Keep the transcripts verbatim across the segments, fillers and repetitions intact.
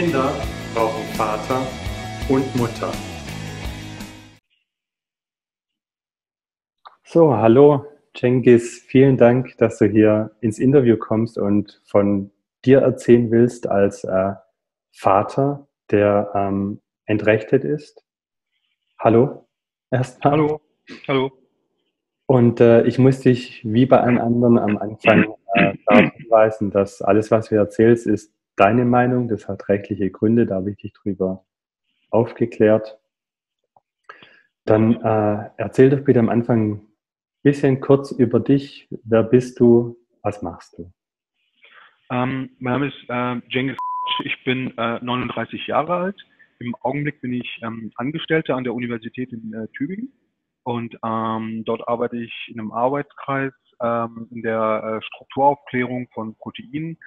Kinder brauchen Vater und Mutter. So, hallo Cengiz, vielen Dank, dass du hier ins Interview kommst und von dir erzählen willst als äh, Vater, der ähm, entrechtet ist. Hallo, erstmal. Hallo, hallo. Und äh, ich muss dich, wie bei allen anderen am Anfang, äh, darauf hinweisen, dass alles, was du erzählst, ist deine Meinung. Das hat rechtliche Gründe, da habe ich dich drüber aufgeklärt. Dann äh, erzähl doch bitte am Anfang ein bisschen kurz über dich. Wer bist du? Was machst du? Ähm, mein Name ist äh, Cengiz. Ich bin äh, neununddreißig Jahre alt. Im Augenblick bin ich ähm, Angestellter an der Universität in äh, Tübingen. Und ähm, dort arbeite ich in einem Arbeitskreis ähm, in der äh, Strukturaufklärung von Proteinen.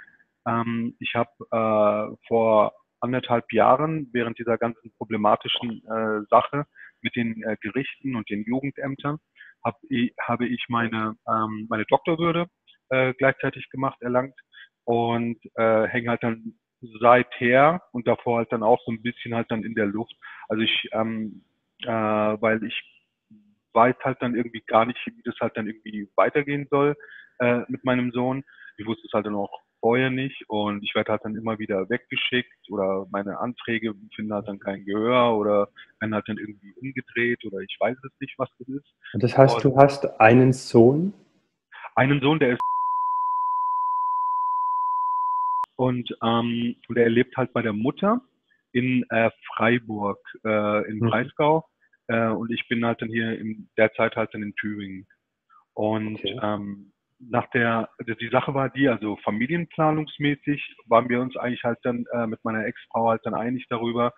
Ähm, ich habe äh, vor anderthalb Jahren während dieser ganzen problematischen äh, Sache mit den äh, Gerichten und den Jugendämtern hab ich, habe ich meine, ähm, meine Doktorwürde äh, gleichzeitig gemacht, erlangt und äh, hänge halt dann seither und davor halt dann auch so ein bisschen halt dann in der Luft. Also ich, ähm, äh, weil ich weiß halt dann irgendwie gar nicht, wie das halt dann irgendwie weitergehen soll äh, mit meinem Sohn. Ich wusste es halt dann auch vorher nicht und ich werde halt dann immer wieder weggeschickt oder meine Anträge finden halt dann kein Gehör oder werden halt dann irgendwie umgedreht oder ich weiß es nicht, was das ist. Und das heißt, und du hast einen Sohn? Einen Sohn, der ist und ähm, der lebt halt bei der Mutter in äh, Freiburg, äh, in Breisgau. Und ich bin halt dann hier in der Zeit halt dann in Tübingen. Und okay. ähm, nach der, die Sache war die, also familienplanungsmäßig waren wir uns eigentlich halt dann äh, mit meiner Ex-Frau halt dann einig darüber,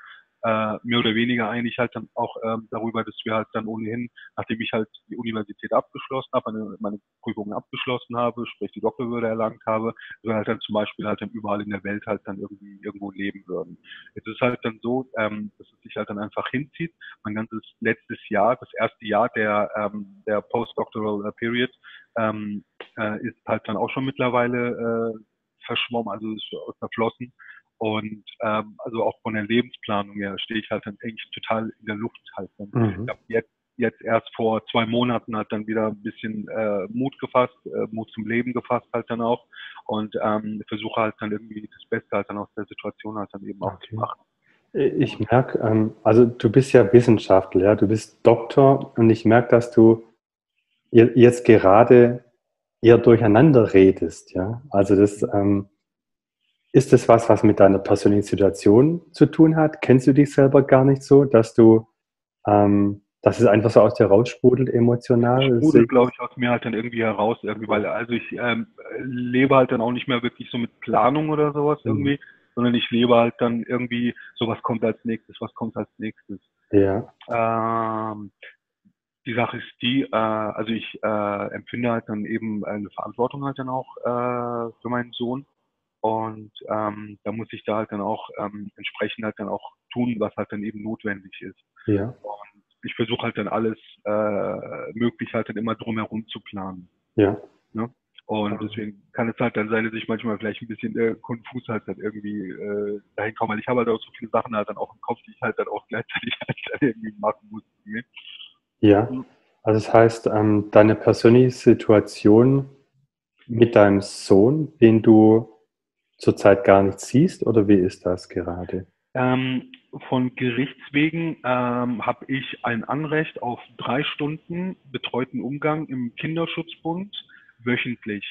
äh, mehr oder weniger eigentlich halt dann auch ähm, darüber, dass wir halt dann ohnehin, nachdem ich halt die Universität abgeschlossen habe, meine, meine Prüfungen abgeschlossen habe, sprich die Doktorwürde erlangt habe, dass wir halt dann zum Beispiel halt dann überall in der Welt halt dann irgendwie irgendwo leben würden. Es ist halt dann so, ähm, dass es sich halt dann einfach hinzieht. Mein ganzes letztes Jahr, das erste Jahr der, ähm, der Postdoctoral Period, ähm, äh, ist halt dann auch schon mittlerweile äh, verschwommen, also ist verflossen. Und ähm, also auch von der Lebensplanung her stehe ich halt dann eigentlich total in der Luft halt. Mhm. Ich habe jetzt, jetzt erst vor zwei Monaten halt dann wieder ein bisschen äh, Mut gefasst, äh, Mut zum Leben gefasst halt dann auch und ähm, versuche halt dann irgendwie das Beste halt dann aus der Situation halt dann eben okay. auch zu machen. Ich merke, ähm, also du bist ja Wissenschaftler, ja? Du bist Doktor und ich merke, dass du jetzt gerade eher durcheinander redest, ja. Also das ähm, ist das was, was mit deiner persönlichen Situation zu tun hat? Kennst du dich selber gar nicht so, dass du, ähm, dass es einfach so aus dir raussprudelt emotional? Das sprudelt, glaube ich, aus mir halt dann irgendwie heraus, irgendwie, weil also ich ähm, lebe halt dann auch nicht mehr wirklich so mit Planung oder sowas mhm. irgendwie, sondern ich lebe halt dann irgendwie so, was kommt als nächstes, was kommt als nächstes. Ja. Ähm, die Sache ist die, äh, also ich äh, empfinde halt dann eben eine Verantwortung halt dann auch äh, für meinen Sohn. Und ähm, da muss ich da halt dann auch ähm, entsprechend halt dann auch tun, was halt dann eben notwendig ist. Ja. Und ich versuche halt dann alles äh, möglich halt dann immer drumherum zu planen. Ja. Ne? Und deswegen kann es halt dann sein, dass ich manchmal vielleicht ein bisschen äh, konfus halt dann irgendwie äh, dahin komme, weil ich habe halt auch so viele Sachen halt dann auch im Kopf, die ich halt dann auch gleichzeitig halt dann irgendwie machen muss. Ne? Ja, also das heißt, ähm, deine persönliche Situation mit deinem Sohn, den du zurzeit gar nicht siehst, oder wie ist das gerade? Ähm, von Gerichtswegen ähm, habe ich ein Anrecht auf drei Stunden betreuten Umgang im Kinderschutzbund wöchentlich.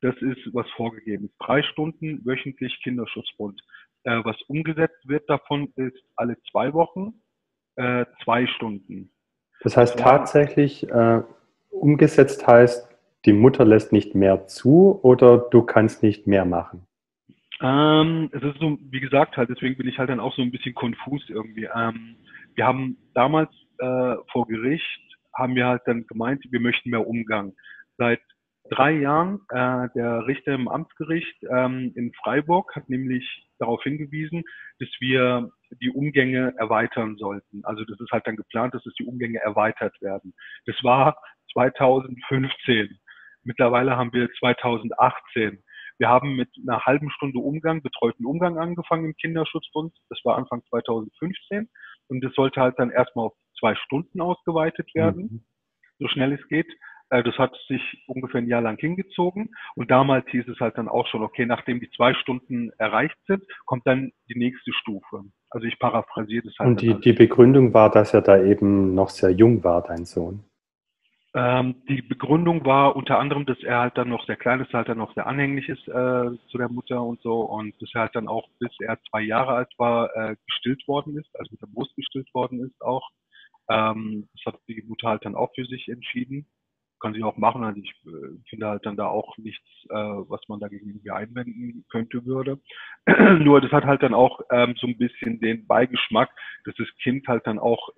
Das ist, was vorgegeben ist. Drei Stunden wöchentlich Kinderschutzbund. Äh, was umgesetzt wird davon ist alle zwei Wochen äh, zwei Stunden. Das heißt tatsächlich, äh, umgesetzt heißt, die Mutter lässt nicht mehr zu oder du kannst nicht mehr machen? Ähm, es ist so, wie gesagt, halt, deswegen bin ich halt dann auch so ein bisschen konfus irgendwie. Ähm, wir haben damals äh, vor Gericht, haben wir halt dann gemeint, wir möchten mehr Umgang. Seit drei Jahren, äh, der Richter im Amtsgericht ähm, in Freiburg hat nämlich darauf hingewiesen, dass wir die Umgänge erweitern sollten. Also das ist halt dann geplant, dass es die Umgänge erweitert werden. Das war zweitausendfünfzehn. Mittlerweile haben wir zweitausendachtzehn. Wir haben mit einer halben Stunde Umgang, betreuten Umgang angefangen im Kinderschutzbund. Das war Anfang zweitausendfünfzehn. Und das sollte halt dann erstmal auf zwei Stunden ausgeweitet werden, mhm. so schnell es geht. Das hat sich ungefähr ein Jahr lang hingezogen. Und damals hieß es halt dann auch schon, okay, nachdem die zwei Stunden erreicht sind, kommt dann die nächste Stufe. Also ich paraphrasiere das halt. Und die, die Begründung war, dass er da eben noch sehr jung war, dein Sohn. Die Begründung war unter anderem, dass er halt dann noch sehr klein ist, halt dann noch sehr anhänglich ist äh, zu der Mutter und so, und dass er halt dann auch, bis er zwei Jahre alt war, äh, gestillt worden ist, also mit der Brust gestillt worden ist auch. Ähm, das hat die Mutter halt dann auch für sich entschieden. Kann sie auch machen, also ich äh, finde halt dann da auch nichts, äh, was man dagegen irgendwie einwenden könnte würde. Nur das hat halt dann auch ähm, so ein bisschen den Beigeschmack, dass das Kind halt dann auch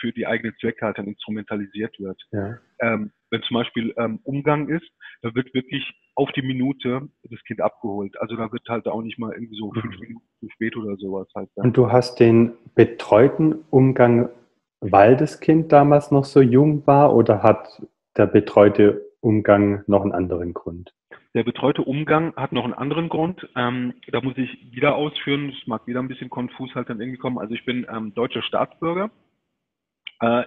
für die eigenen Zwecke halt dann instrumentalisiert wird. Ja. Ähm, wenn zum Beispiel ähm, Umgang ist, da wird wirklich auf die Minute das Kind abgeholt. Also da wird halt auch nicht mal irgendwie so fünf Minuten zu spät oder sowas halt dann. Und du hast den betreuten Umgang, weil das Kind damals noch so jung war, oder hat der betreute Umgang noch einen anderen Grund? Der betreute Umgang hat noch einen anderen Grund. Ähm, da muss ich wieder ausführen, es mag wieder ein bisschen konfus halt dann irgendwie kommen. Also ich bin ähm, deutscher Staatsbürger.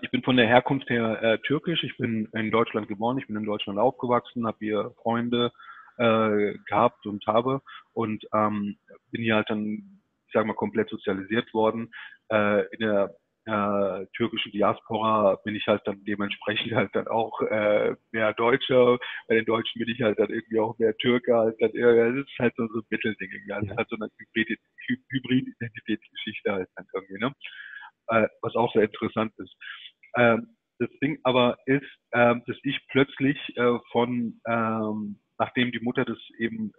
Ich bin von der Herkunft her äh, türkisch, ich bin in Deutschland geboren, ich bin in Deutschland aufgewachsen, habe hier Freunde äh, gehabt und habe und ähm, bin hier halt dann, ich sag mal, komplett sozialisiert worden. Äh, in der äh, türkischen Diaspora bin ich halt dann dementsprechend halt dann auch äh, mehr Deutscher, bei den Deutschen bin ich halt dann irgendwie auch mehr Türke, halt dann, das ist halt so ein Mittelding, also halt so eine Hybrid-Identitätsgeschichte halt dann irgendwie, ne? Was auch sehr interessant ist. Das Ding aber ist, dass ich plötzlich von, nachdem die Mutter das eben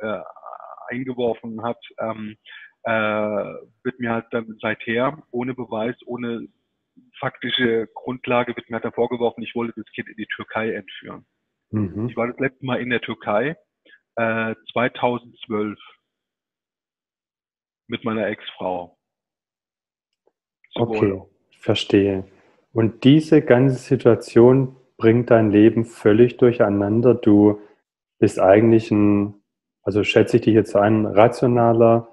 eingeworfen hat, wird mir halt dann seither ohne Beweis, ohne faktische Grundlage, wird mir halt dann vorgeworfen, ich wollte das Kind in die Türkei entführen. Mhm. Ich war das letzte Mal in der Türkei zweitausendzwölf mit meiner Ex-Frau. Okay, verstehe. Und diese ganze Situation bringt dein Leben völlig durcheinander. Du bist eigentlich ein, also schätze ich dich jetzt ein, rationaler,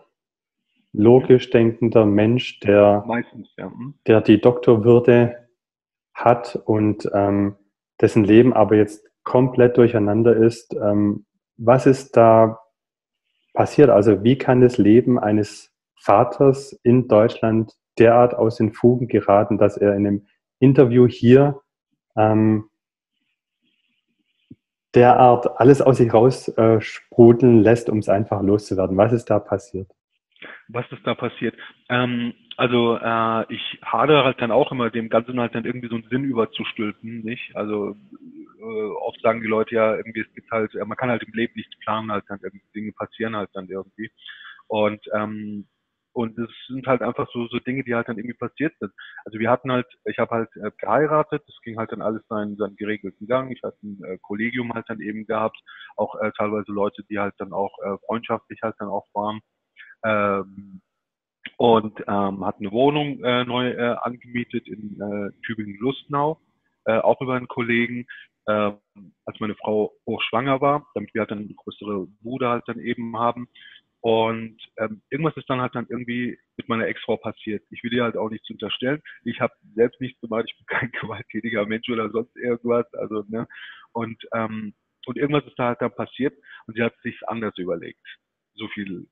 logisch denkender Mensch, der, meistens, ja. der die Doktorwürde hat und ähm, dessen Leben aber jetzt komplett durcheinander ist. Ähm, was ist da passiert? Also wie kann das Leben eines Vaters in Deutschland derart aus den Fugen geraten, dass er in einem Interview hier ähm, derart alles aus sich raus äh, sprudeln lässt, um es einfach loszuwerden? Was ist da passiert? Was ist da passiert? Ähm, also äh, ich hadere halt dann auch immer dem Ganzen halt dann irgendwie so einen Sinn überzustülpen, nicht? Also äh, oft sagen die Leute ja, irgendwie es gibt halt, man kann halt im Leben nichts planen, halt dann irgendwie Dinge passieren halt dann irgendwie. Und ähm, Und das sind halt einfach so so Dinge, die halt dann irgendwie passiert sind. Also wir hatten halt, ich habe halt äh, geheiratet, das ging halt dann alles seinen, seinen geregelten Gang. Ich hatte ein äh, Kollegium halt dann eben gehabt, auch äh, teilweise Leute, die halt dann auch äh, freundschaftlich halt dann auch waren. Ähm, und ähm, hatten eine Wohnung äh, neu äh, angemietet in äh, Tübingen, Lustnau, äh, auch über einen Kollegen. Äh, als meine Frau hochschwanger war, damit wir halt dann eine größere Bude halt dann eben haben. Und ähm, irgendwas ist dann halt dann irgendwie mit meiner Ex-Frau passiert. Ich will dir halt auch nichts unterstellen. Ich habe selbst nichts gemacht. Ich bin kein gewalttätiger Mensch oder sonst irgendwas. Also ne. Und ähm, und irgendwas ist da halt dann passiert. Und sie hat sich anders überlegt. So viel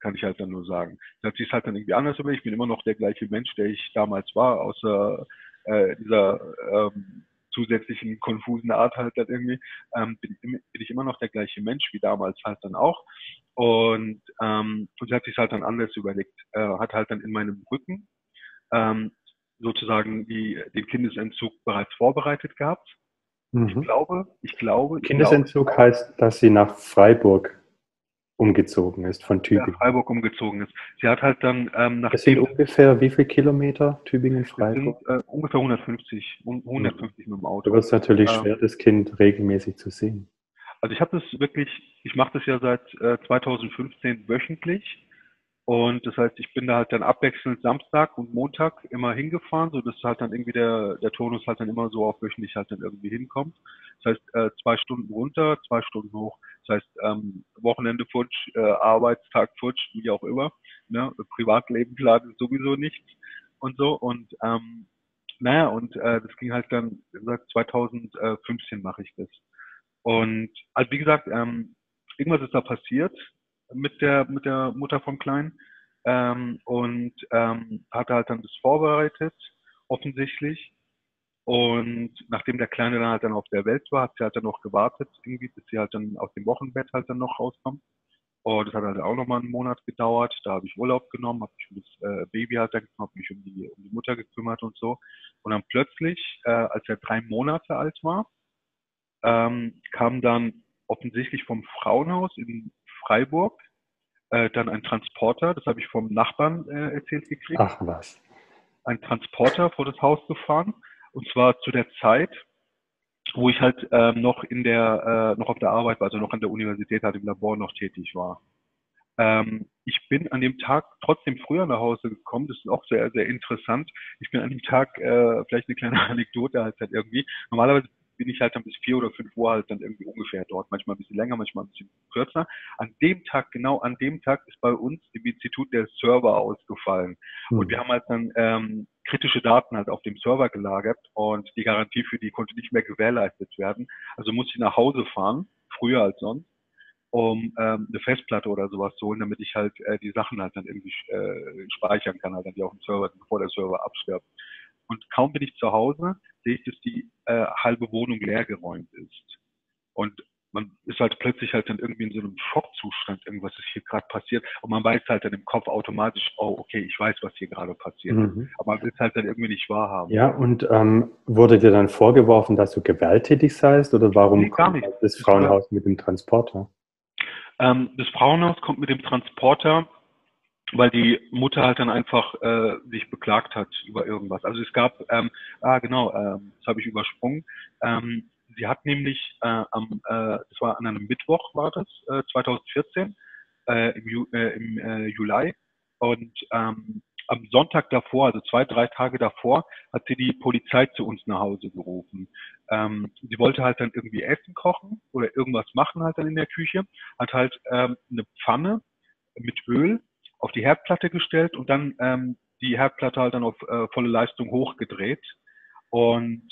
kann ich halt dann nur sagen. Sie hat sich halt dann irgendwie anders überlegt. Ich bin immer noch der gleiche Mensch, der ich damals war, außer äh, dieser ähm, zusätzlichen konfusen Art halt dann irgendwie. Ähm, bin, bin ich immer noch der gleiche Mensch wie damals halt dann auch. Und, ähm, und sie hat sich halt dann anders überlegt, äh, hat halt dann in meinem Rücken ähm, sozusagen die, den Kindesentzug bereits vorbereitet gehabt. Mhm. Ich glaube, ich glaube... Kindesentzug ich glaube, heißt, dass sie nach Freiburg umgezogen ist, von Tübingen. Nach Freiburg umgezogen ist. Sie hat halt dann... Ähm, nach das sind ungefähr wie viele Kilometer, Tübingen-Freiburg? Äh, ungefähr hundertfünfzig, hundertfünfzig mhm. mit dem Auto. Da wird es natürlich ähm, schwer, das Kind regelmäßig zu sehen. Also ich habe das wirklich, ich mache das ja seit äh, zweitausendfünfzehn wöchentlich Und das heißt, ich bin da halt dann abwechselnd Samstag und Montag immer hingefahren, so dass halt dann irgendwie der, der Turnus halt dann immer so auf wöchentlich halt dann irgendwie hinkommt. Das heißt, äh, zwei Stunden runter, zwei Stunden hoch. Das heißt, ähm, Wochenende futsch, äh, Arbeitstag futsch, wie auch immer. Ne? Privatleben planen sowieso nichts und so. Und ähm, naja, und äh, das ging halt dann, wie gesagt, zweitausendfünfzehn mache ich das. Und also wie gesagt, ähm, irgendwas ist da passiert mit der mit der Mutter vom Kleinen, ähm, und ähm, hatte halt dann das vorbereitet, offensichtlich. Und nachdem der Kleine dann halt dann auf der Welt war, hat sie halt dann noch gewartet, irgendwie, bis sie halt dann aus dem Wochenbett halt dann noch rauskommt. Und das hat halt auch nochmal einen Monat gedauert. Da habe ich Urlaub genommen, habe mich um das äh, Baby halt dann gekümmert, habe mich um die, um die Mutter gekümmert und so. Und dann plötzlich, äh, als er drei Monate alt war, ähm, kam dann offensichtlich vom Frauenhaus in Freiburg äh, dann ein Transporter, das habe ich vom Nachbarn äh, erzählt gekriegt. Ach was. Ein Transporter vor das Haus gefahren, und zwar zu der Zeit, wo ich halt äh, noch in der äh, noch auf der Arbeit war, also noch an der Universität, halt im Labor noch tätig war. Ähm, ich bin an dem Tag trotzdem früher nach Hause gekommen, das ist auch sehr, sehr interessant. Ich bin an dem Tag, äh, vielleicht eine kleine Anekdote halt, halt irgendwie, normalerweise bin ich halt dann bis vier oder fünf Uhr halt dann irgendwie ungefähr dort. Manchmal ein bisschen länger, manchmal ein bisschen kürzer. An dem Tag, genau an dem Tag, ist bei uns im Institut der Server ausgefallen. Mhm. Und wir haben halt dann ähm, kritische Daten halt auf dem Server gelagert, und die Garantie für die konnte nicht mehr gewährleistet werden. Also musste ich nach Hause fahren, früher als sonst, um ähm, eine Festplatte oder sowas zu holen, damit ich halt äh, die Sachen halt dann irgendwie äh, speichern kann, halt dann die auf dem Server, bevor der Server abstirbt. Und kaum bin ich zu Hause, sehe ich, dass die äh, halbe Wohnung leergeräumt ist. Und man ist halt plötzlich halt dann irgendwie in so einem Schockzustand, irgendwas ist hier gerade passiert. Und man weiß halt dann im Kopf automatisch, oh, okay, ich weiß, was hier gerade passiert. Mhm. Aber man will es halt dann irgendwie nicht wahrhaben. Ja, und ähm, wurde dir dann vorgeworfen, dass du gewalttätig seist? Oder warum nee, kommt nicht. Das Frauenhaus mit dem Transporter? Ähm, das Frauenhaus kommt mit dem Transporter, weil die Mutter halt dann einfach äh, sich beklagt hat über irgendwas. Also es gab, ähm, ah genau, ähm, das habe ich übersprungen. Ähm, sie hat nämlich, äh, am, äh, das war an einem Mittwoch war das, äh, zweitausendvierzehn, äh, im, Ju äh, im äh, Juli. Und ähm, am Sonntag davor, also zwei, drei Tage davor, hat sie die Polizei zu uns nach Hause gerufen. Ähm, sie wollte halt dann irgendwie Essen kochen oder irgendwas machen halt dann in der Küche. Hat halt ähm, eine Pfanne mit Öl auf die Herdplatte gestellt und dann ähm, die Herdplatte halt dann auf äh, volle Leistung hochgedreht und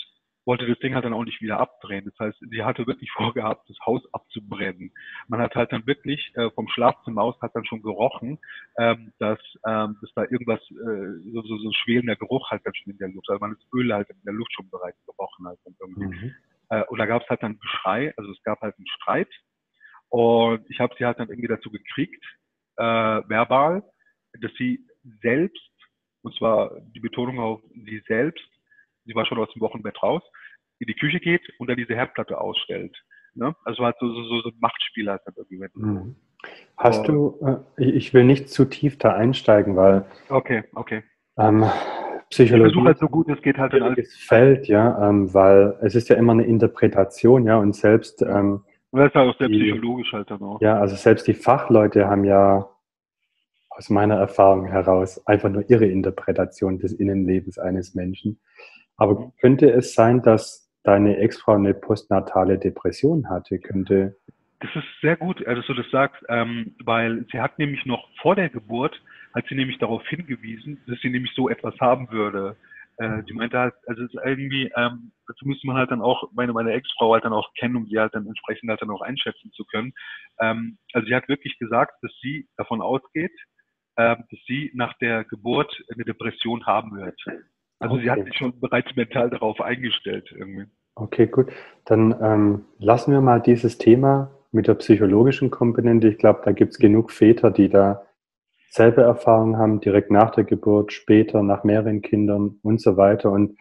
wollte das Ding halt dann auch nicht wieder abdrehen. Das heißt, sie hatte wirklich vorgehabt, das Haus abzubrennen. Man hat halt dann wirklich äh, vom Schlafzimmer aus hat dann schon gerochen, ähm, dass, ähm, dass da irgendwas, äh, so, so, so schwelender Geruch halt dann schon in der Luft, also man hat das Öl halt in der Luft schon bereits gerochen halt dann irgendwie. Mhm. Äh, und da gab es halt dann Geschrei, also es gab halt einen Streit, und ich habe sie halt dann irgendwie dazu gekriegt, Äh, verbal, dass sie selbst, und zwar die Betonung auf sie selbst, sie war schon aus dem Wochenbett raus, in die Küche geht und dann diese Herdplatte ausstellt. Ne? Also war halt so, so, so ein Machtspiel halt irgendwie. Mhm. Hast so. du, äh, ich will nicht zu tief da einsteigen, weil okay, okay. Ähm, Psychologie, ich versuche halt so gut es geht halt in alles Feld, ja, ähm, weil es ist ja immer eine Interpretation, ja, und selbst ähm, das ist ja auch sehr psychologisch halt dann auch. Ja, also selbst die Fachleute haben ja aus meiner Erfahrung heraus einfach nur ihre Interpretation des Innenlebens eines Menschen. Aber könnte es sein, dass deine Ex-Frau eine postnatale Depression hatte? Könnte? Das ist sehr gut, dass du das sagst, weil sie hat nämlich noch vor der Geburt, hat sie nämlich darauf hingewiesen, dass sie nämlich so etwas haben würde. Äh, die meinte halt, also es ist irgendwie, ähm, dazu müsste man halt dann auch meine, meine Ex-Frau halt dann auch kennen, um sie halt dann entsprechend halt dann auch einschätzen zu können. Ähm, also sie hat wirklich gesagt, dass sie davon ausgeht, äh, dass sie nach der Geburt eine Depression haben wird. Also okay. Sie hat sich schon bereits mental darauf eingestellt irgendwie. Okay, gut. Dann ähm, lassen wir mal dieses Thema mit der psychologischen Komponente. Ich glaube, da gibt es genug Väter, die da selbe Erfahrungen haben, direkt nach der Geburt, später, nach mehreren Kindern und so weiter. Und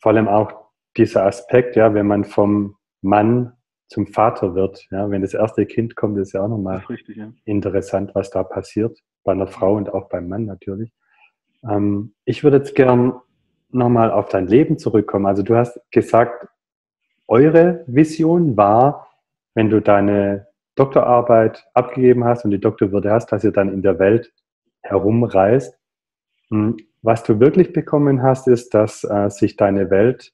vor allem auch dieser Aspekt, ja, wenn man vom Mann zum Vater wird, ja, wenn das erste Kind kommt, ist ja auch nochmal richtig, ja. Interessant, was da passiert, bei einer Frau und auch beim Mann natürlich. Ähm, ich würde jetzt gern nochmal auf dein Leben zurückkommen. Also du hast gesagt, eure Vision war, wenn du deine Doktorarbeit abgegeben hast und die Doktorwürde hast, dass ihr dann in der Welt herumreist. Was du wirklich bekommen hast, ist, dass äh, sich deine Welt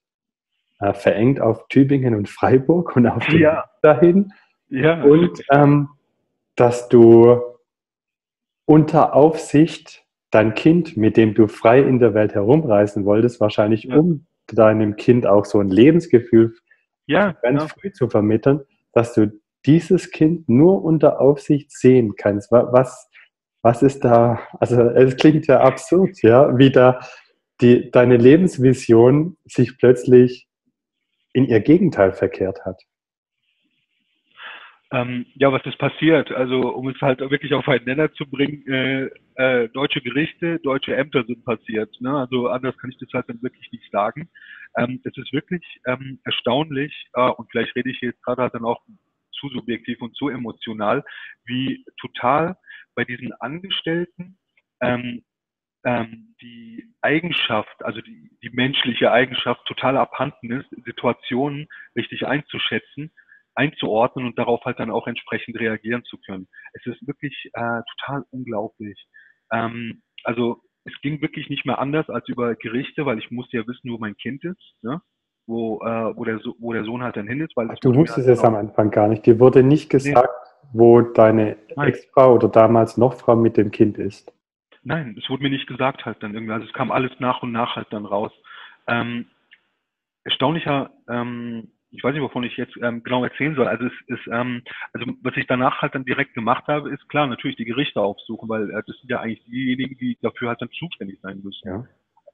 äh, verengt auf Tübingen und Freiburg und auf den ja. dahin. Ja. Und ähm, dass du unter Aufsicht dein Kind, mit dem du frei in der Welt herumreisen wolltest, wahrscheinlich ja. um deinem Kind auch so ein Lebensgefühl ja, ganz ja. früh zu vermitteln, dass du dieses Kind nur unter Aufsicht sehen kannst. Was, was ist da, also es klingt ja absurd, ja, wie da die, deine Lebensvision sich plötzlich in ihr Gegenteil verkehrt hat. Ähm, ja, was ist passiert? Also, um es halt wirklich auf einen Nenner zu bringen, äh, äh, deutsche Gerichte, deutsche Ämter sind passiert. Ne? Also anders kann ich das halt dann wirklich nicht sagen. Ähm, es ist wirklich ähm, erstaunlich, äh, und vielleicht rede ich jetzt gerade halt dann auch zu subjektiv und zu emotional, wie total bei diesen Angestellten ähm, ähm, die Eigenschaft, also die, die menschliche Eigenschaft total abhanden ist, Situationen richtig einzuschätzen, einzuordnen und darauf halt dann auch entsprechend reagieren zu können. Es ist wirklich äh, total unglaublich. Ähm, also es ging wirklich nicht mehr anders als über Gerichte, weil ich musste ja wissen, wo mein Kind ist, ne? Wo, äh, wo, der so wo der Sohn halt dann hin ist. Weil du wusstest es am Anfang gar nicht. Dir wurde nicht gesagt, nee. wo deine Ex-Frau oder damals noch Frau mit dem Kind ist. Nein, es wurde mir nicht gesagt halt dann irgendwie. Also es kam alles nach und nach halt dann raus. Ähm, erstaunlicher, ähm, ich weiß nicht, wovon ich jetzt ähm, genau erzählen soll. Also es ist, ähm, also was ich danach halt dann direkt gemacht habe, ist klar, natürlich die Gerichte aufsuchen, weil äh, das sind ja eigentlich diejenigen, die dafür halt dann zuständig sein müssen. Ja.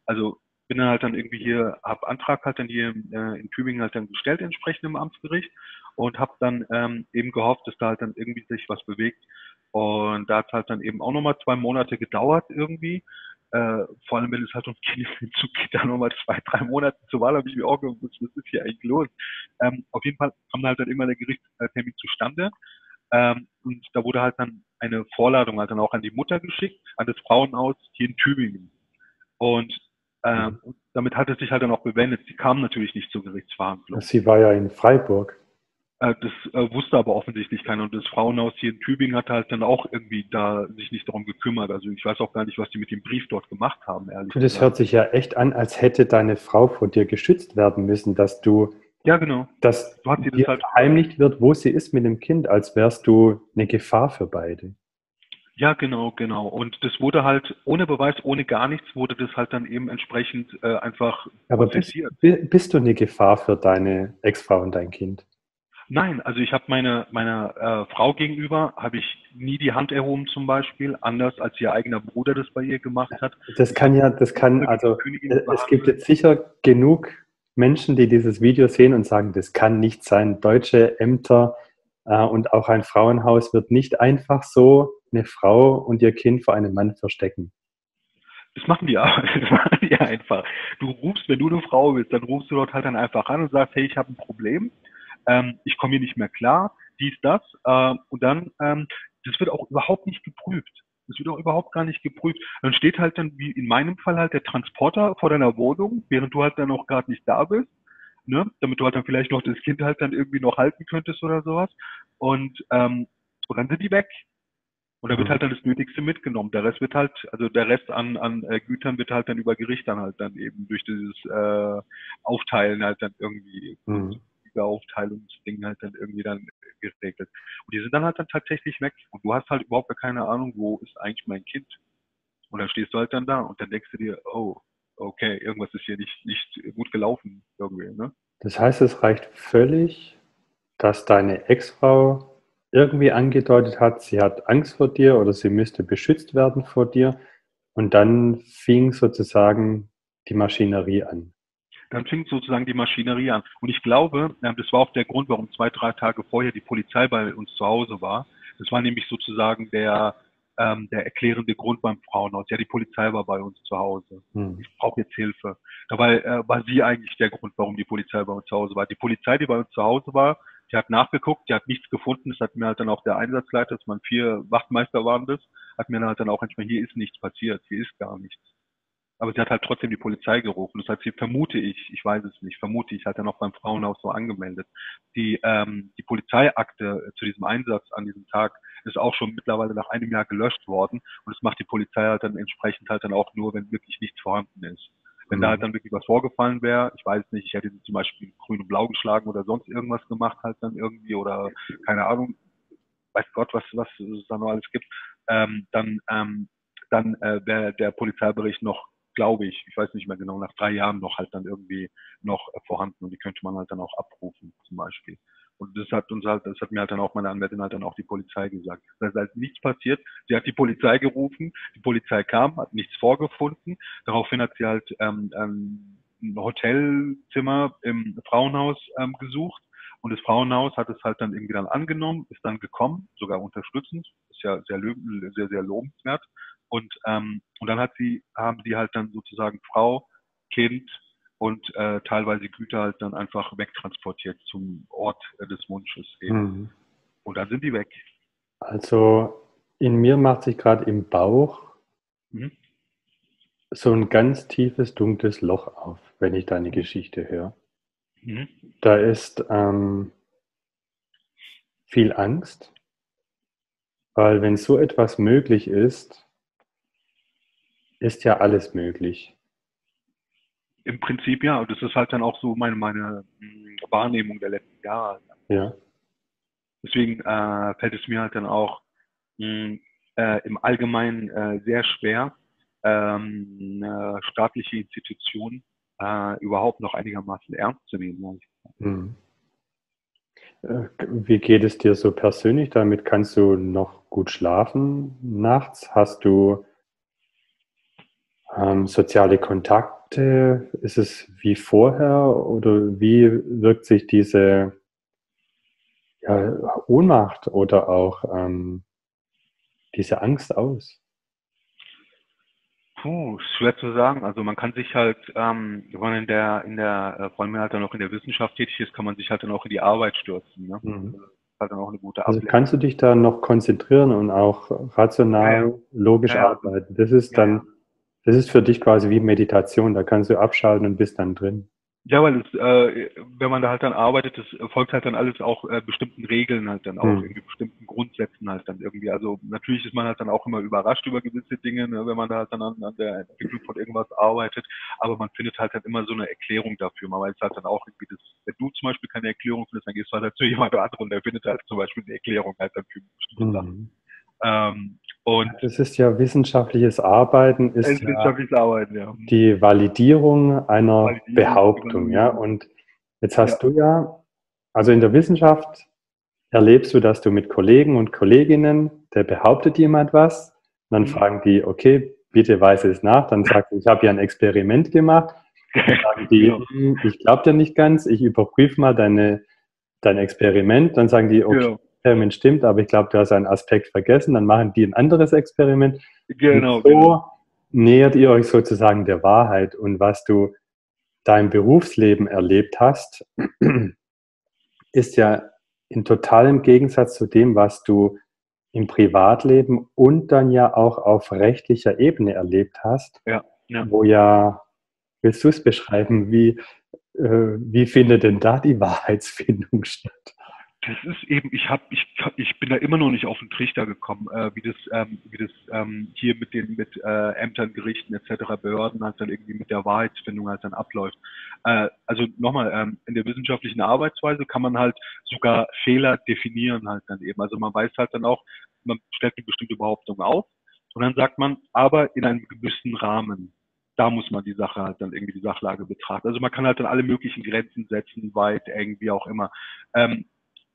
Also bin dann halt dann irgendwie hier, habe Antrag halt dann hier äh, in Tübingen halt dann gestellt, entsprechend im Amtsgericht, und habe dann ähm, eben gehofft, dass da halt dann irgendwie sich was bewegt. Und da hat es halt dann eben auch nochmal zwei Monate gedauert irgendwie. Äh, vor allem, wenn es halt um Kinder geht, dann nochmal zwei, drei Monate zur Wahl, habe ich mir auch gewusst, was ist hier eigentlich los? Ähm, auf jeden Fall kam halt dann immer der Gerichtstermin zustande, ähm, und da wurde halt dann eine Vorladung halt dann auch an die Mutter geschickt, an das Frauenhaus hier in Tübingen. Und äh, damit hat es sich halt dann auch bewendet. Sie kam natürlich nicht zur Gerichtsverhandlung. Sie war ja in Freiburg. Das äh, wusste aber offensichtlich keiner. Und das Frauenhaus hier in Tübingen hat halt dann auch irgendwie da sich nicht darum gekümmert. Also ich weiß auch gar nicht, was die mit dem Brief dort gemacht haben, ehrlich gesagt. Das hört sich ja echt an, als hätte deine Frau vor dir geschützt werden müssen, dass du... Ja, genau. Dass so hat sie das dir halt verheimlicht wird, wo sie ist mit dem Kind, als wärst du eine Gefahr für beide. Ja, genau, genau. Und das wurde halt ohne Beweis, ohne gar nichts, wurde das halt dann eben entsprechend äh, einfach... Aber bist, bist du eine Gefahr für deine Ex-Frau und dein Kind? Nein, also ich habe meine, meiner äh, Frau gegenüber, habe ich nie die Hand erhoben zum Beispiel, anders als ihr eigener Bruder das bei ihr gemacht hat. Das kann ja, das kann, also es gibt jetzt sicher genug Menschen, die dieses Video sehen und sagen, das kann nicht sein. Deutsche Ämter äh, und auch ein Frauenhaus wird nicht einfach so eine Frau und ihr Kind vor einem Mann verstecken. Das machen die ja, das machen die ja einfach. Du rufst, wenn du eine Frau bist, dann rufst du dort halt dann einfach an und sagst, hey, ich habe ein Problem. Ähm, ich komme hier nicht mehr klar, dies, das, äh, und dann, ähm, das wird auch überhaupt nicht geprüft. Das wird auch überhaupt gar nicht geprüft. Dann steht halt dann, wie in meinem Fall halt, der Transporter vor deiner Wohnung, während du halt dann noch gerade nicht da bist, ne, damit du halt dann vielleicht noch das Kind halt dann irgendwie noch halten könntest oder sowas, und, ähm, und dann sind die weg. Und da wird halt dann das Nötigste mitgenommen. Der Rest wird halt, also der Rest an, an äh, Gütern wird halt dann über Gericht dann halt dann eben durch dieses äh, Aufteilen halt dann irgendwie... Mhm. Aufteilungsding halt dann irgendwie dann geregelt. Und die sind dann halt dann tatsächlich weg. Und du hast halt überhaupt keine Ahnung, wo ist eigentlich mein Kind. Und dann stehst du halt dann da und dann denkst du dir, oh, okay, irgendwas ist hier nicht, nicht gut gelaufen irgendwie. Ne? Das heißt, es reicht völlig, dass deine Ex-Frau irgendwie angedeutet hat, sie hat Angst vor dir oder sie müsste beschützt werden vor dir. Und dann fing sozusagen die Maschinerie an. Dann fing sozusagen die Maschinerie an. Und ich glaube, das war auch der Grund, warum zwei, drei Tage vorher die Polizei bei uns zu Hause war. Das war nämlich sozusagen der, ähm, der erklärende Grund beim Frauenhaus. Ja, die Polizei war bei uns zu Hause. Hm. Ich brauche jetzt Hilfe. Dabei äh, war sie eigentlich der Grund, warum die Polizei bei uns zu Hause war. Die Polizei, die bei uns zu Hause war, die hat nachgeguckt, die hat nichts gefunden. Das hat mir halt dann auch der Einsatzleiter, das waren vier Wachtmeister waren das, hat mir dann halt dann auch manchmal, hier ist nichts passiert, hier ist gar nichts. Aber sie hat halt trotzdem die Polizei gerufen. Das heißt, sie vermute ich, ich weiß es nicht, vermute ich, hat ja noch beim Frauenhaus so angemeldet. Die, ähm, die Polizeiakte zu diesem Einsatz an diesem Tag ist auch schon mittlerweile nach einem Jahr gelöscht worden. Und das macht die Polizei halt dann entsprechend halt dann auch nur, wenn wirklich nichts vorhanden ist. Wenn mhm. da halt dann wirklich was vorgefallen wäre, ich weiß nicht, ich hätte sie zum Beispiel grün und blau geschlagen oder sonst irgendwas gemacht halt dann irgendwie oder keine Ahnung, weiß Gott, was, was es da noch alles gibt, ähm, dann, ähm, dann äh, wäre der Polizeibericht noch, glaube ich, ich weiß nicht mehr genau, nach drei Jahren noch halt dann irgendwie noch vorhanden und die könnte man halt dann auch abrufen zum Beispiel. Und das hat uns halt, das hat mir halt dann auch meine Anwältin halt dann auch die Polizei gesagt. Das heißt, da ist nichts passiert. Sie hat die Polizei gerufen, die Polizei kam, hat nichts vorgefunden. Daraufhin hat sie halt ähm, ähm, ein Hotelzimmer im Frauenhaus ähm, gesucht und das Frauenhaus hat es halt dann irgendwie dann angenommen, ist dann gekommen, sogar unterstützend, ist ja sehr sehr sehr lobenswert. Und ähm, und dann hat sie haben sie halt dann sozusagen Frau, Kind und äh, teilweise Güter halt dann einfach wegtransportiert zum Ort äh, des Wunsches eben. Mhm. Und dann sind die weg. Also in mir macht sich gerade im Bauch mhm. so ein ganz tiefes, dunkles Loch auf, wenn ich deine Geschichte höre. Mhm. Da ist ähm, viel Angst, weil wenn so etwas möglich ist, ist ja alles möglich. Im Prinzip ja, das ist halt dann auch so meine, meine Wahrnehmung der letzten Jahre. Ja. Deswegen äh, fällt es mir halt dann auch mh, äh, im Allgemeinen äh, sehr schwer, ähm, äh, staatliche Institutionen äh, überhaupt noch einigermaßen ernst zu nehmen. Mhm. Äh, wie geht es dir so persönlich damit? Kannst du noch gut schlafen nachts? Hast du Ähm, soziale Kontakte, ist es wie vorher oder wie wirkt sich diese ja, Ohnmacht oder auch ähm, diese Angst aus? Puh, schwer zu sagen. Also man kann sich halt, ähm, wenn man in der, in der, vor allem halt dann auch in der Wissenschaft tätig ist, kann man sich halt dann auch in die Arbeit stürzen. Ne? Mhm. Das ist halt dann auch eine gute Arbeit. Also kannst du dich da noch konzentrieren und auch rational, ja, ja. logisch ja, ja. arbeiten? Das ist dann ja, ja. Das ist für dich quasi wie Meditation, da kannst du abschalten und bist dann drin. Ja, weil es, äh, wenn man da halt dann arbeitet, das folgt halt dann alles auch äh, bestimmten Regeln halt dann auch, mhm. irgendwie bestimmten Grundsätzen halt dann irgendwie. Also natürlich ist man halt dann auch immer überrascht über gewisse Dinge, ne, wenn man da halt dann an, an der Entwicklung von irgendwas arbeitet, aber man findet halt dann immer so eine Erklärung dafür. Man weiß halt dann auch irgendwie, dass, wenn du zum Beispiel keine Erklärung findest, dann gehst du halt zu jemand anderem, der findet halt zum Beispiel eine Erklärung halt dann für bestimmte mhm. Sachen. Ähm, und das ist ja wissenschaftliches Arbeiten, ist wissenschaftliches ja Arbeiten, ja. die Validierung einer Validierung, Behauptung. Ja. Und jetzt hast ja. du ja, also in der Wissenschaft erlebst du, dass du mit Kollegen und Kolleginnen, der behauptet jemand was, und dann mhm. fragen die, okay, bitte weise es nach, dann sagst du, ich habe ja ein Experiment gemacht, dann sagen die, ja. ich glaube dir nicht ganz, ich überprüfe mal deine, dein Experiment, dann sagen die, okay, ja. Experiment stimmt, aber ich glaube, du hast einen Aspekt vergessen, dann machen die ein anderes Experiment. Genau. Und so genau. nähert ihr euch sozusagen der Wahrheit und was du dein Berufsleben erlebt hast, ist ja in totalem Gegensatz zu dem, was du im Privatleben und dann ja auch auf rechtlicher Ebene erlebt hast, ja, ja. wo ja, willst du es beschreiben, wie, äh, wie findet denn da die Wahrheitsfindung statt? Das ist eben, ich habe, ich, ich bin da immer noch nicht auf den Trichter gekommen, äh, wie das, ähm, wie das ähm, hier mit den, mit äh, Ämtern, Gerichten et cetera, Behörden halt dann irgendwie mit der Wahrheitsfindung halt dann abläuft. Äh, also nochmal, ähm, in der wissenschaftlichen Arbeitsweise kann man halt sogar Fehler definieren halt dann eben. Also man weiß halt dann auch, man stellt eine bestimmte Behauptung auf und dann sagt man, aber in einem gewissen Rahmen. Da muss man die Sache halt dann irgendwie die Sachlage betrachten. Also man kann halt dann alle möglichen Grenzen setzen, weit, eng, wie auch immer. Ähm,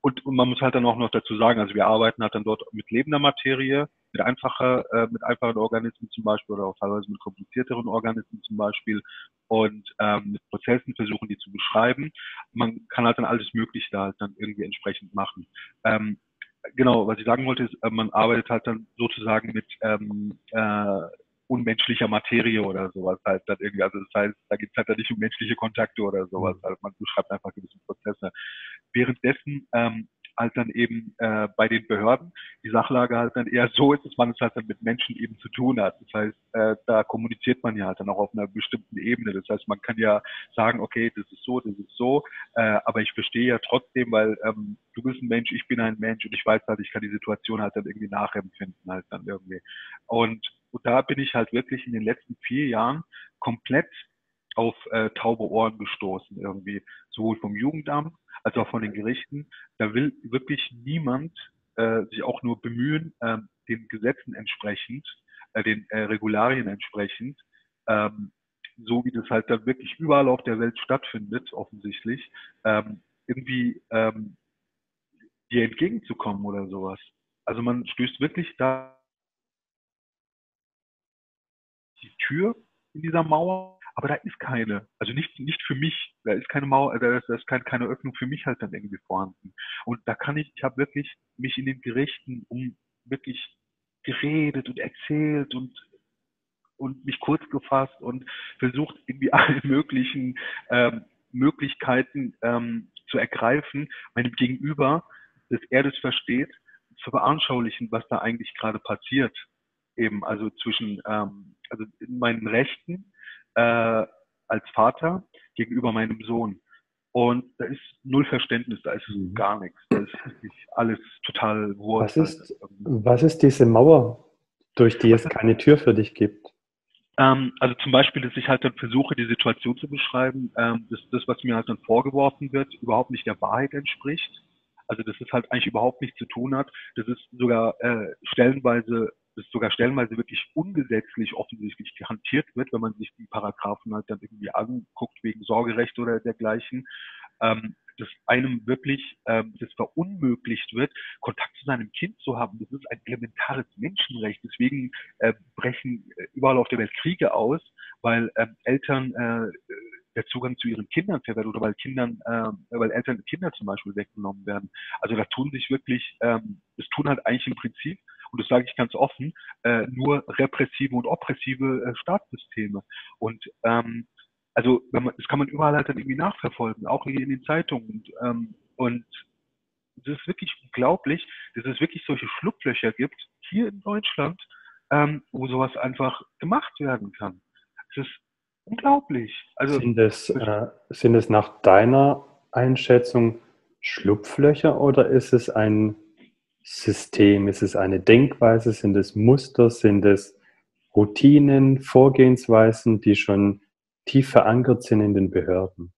Und, und man muss halt dann auch noch dazu sagen, also wir arbeiten halt dann dort mit lebender Materie, mit einfacher, äh, mit einfachen Organismen zum Beispiel oder auch teilweise mit komplizierteren Organismen zum Beispiel und ähm, mit Prozessen versuchen, die zu beschreiben. Man kann halt dann alles Mögliche da halt dann irgendwie entsprechend machen. Ähm, genau, was ich sagen wollte ist, äh, man arbeitet halt dann sozusagen mit ähm, äh, unmenschlicher Materie oder sowas halt dann irgendwie. Also das heißt, da geht es halt dann nicht um menschliche Kontakte oder sowas. Also man beschreibt einfach gewisse Prozesse. Währenddessen ähm, halt dann eben äh, bei den Behörden die Sachlage halt dann eher so ist, dass man es halt dann mit Menschen eben zu tun hat. Das heißt, äh, da kommuniziert man ja halt dann auch auf einer bestimmten Ebene. Das heißt, man kann ja sagen, okay, das ist so, das ist so, äh, aber ich verstehe ja trotzdem, weil ähm, du bist ein Mensch, ich bin ein Mensch und ich weiß halt, ich kann die Situation halt dann irgendwie nachempfinden halt dann irgendwie. Und, und da bin ich halt wirklich in den letzten vier Jahren komplett auf äh, taube Ohren gestoßen irgendwie, sowohl vom Jugendamt als auch von den Gerichten. Da will wirklich niemand äh, sich auch nur bemühen, äh, den Gesetzen entsprechend, äh, den äh, Regularien entsprechend, ähm, so wie das halt dann wirklich überall auf der Welt stattfindet, offensichtlich, ähm, irgendwie ähm, dir entgegenzukommen oder sowas. Also man stößt wirklich da die Tür in dieser Mauer, aber da ist keine, also nicht nicht für mich, da ist keine Mauer, da ist, da ist keine, keine Öffnung für mich halt dann irgendwie vorhanden. Und da kann ich, ich habe wirklich mich in den Gerichten um wirklich geredet und erzählt und und mich kurz gefasst und versucht irgendwie alle möglichen ähm, Möglichkeiten ähm, zu ergreifen, meinem Gegenüber, dass er das versteht, zu veranschaulichen, was da eigentlich gerade passiert. Eben, also zwischen, ähm, also in meinen Rechten äh, als Vater gegenüber meinem Sohn. Und da ist null Verständnis, da ist mhm. gar nichts. Da ist alles total wurscht. Was ist, was ist diese Mauer, durch die es keine Tür für dich gibt? Ähm, also zum Beispiel, dass ich halt dann versuche, die Situation zu beschreiben, ähm, dass das, was mir halt dann vorgeworfen wird, überhaupt nicht der Wahrheit entspricht. Also dass es halt eigentlich überhaupt nichts zu tun hat. Das ist sogar äh, stellenweise... dass sogar stellenweise wirklich ungesetzlich offensichtlich garantiert wird, wenn man sich die Paragraphen halt dann irgendwie anguckt, wegen Sorgerecht oder dergleichen, ähm, dass einem wirklich ähm, das verunmöglicht wird, Kontakt zu seinem Kind zu haben. Das ist ein elementares Menschenrecht. Deswegen äh, brechen überall auf der Welt Kriege aus, weil ähm, Eltern äh, der Zugang zu ihren Kindern verwehrt oder weil Kindern, äh, weil Eltern Kinder zum Beispiel weggenommen werden. Also da tun sich wirklich, ähm, das tun halt eigentlich im Prinzip, und das sage ich ganz offen, äh, nur repressive und oppressive äh, Staatssysteme. Und ähm, also wenn man, das kann man überall halt dann irgendwie nachverfolgen, auch hier in den Zeitungen. Und, ähm, und es ist wirklich unglaublich, dass es wirklich solche Schlupflöcher gibt, hier in Deutschland, ähm, wo sowas einfach gemacht werden kann. Es ist unglaublich. Also, sind, es, äh, sind es nach deiner Einschätzung Schlupflöcher oder ist es ein System? Ist es eine Denkweise? Sind es Muster? Sind es Routinen, Vorgehensweisen, die schon tief verankert sind in den Behörden?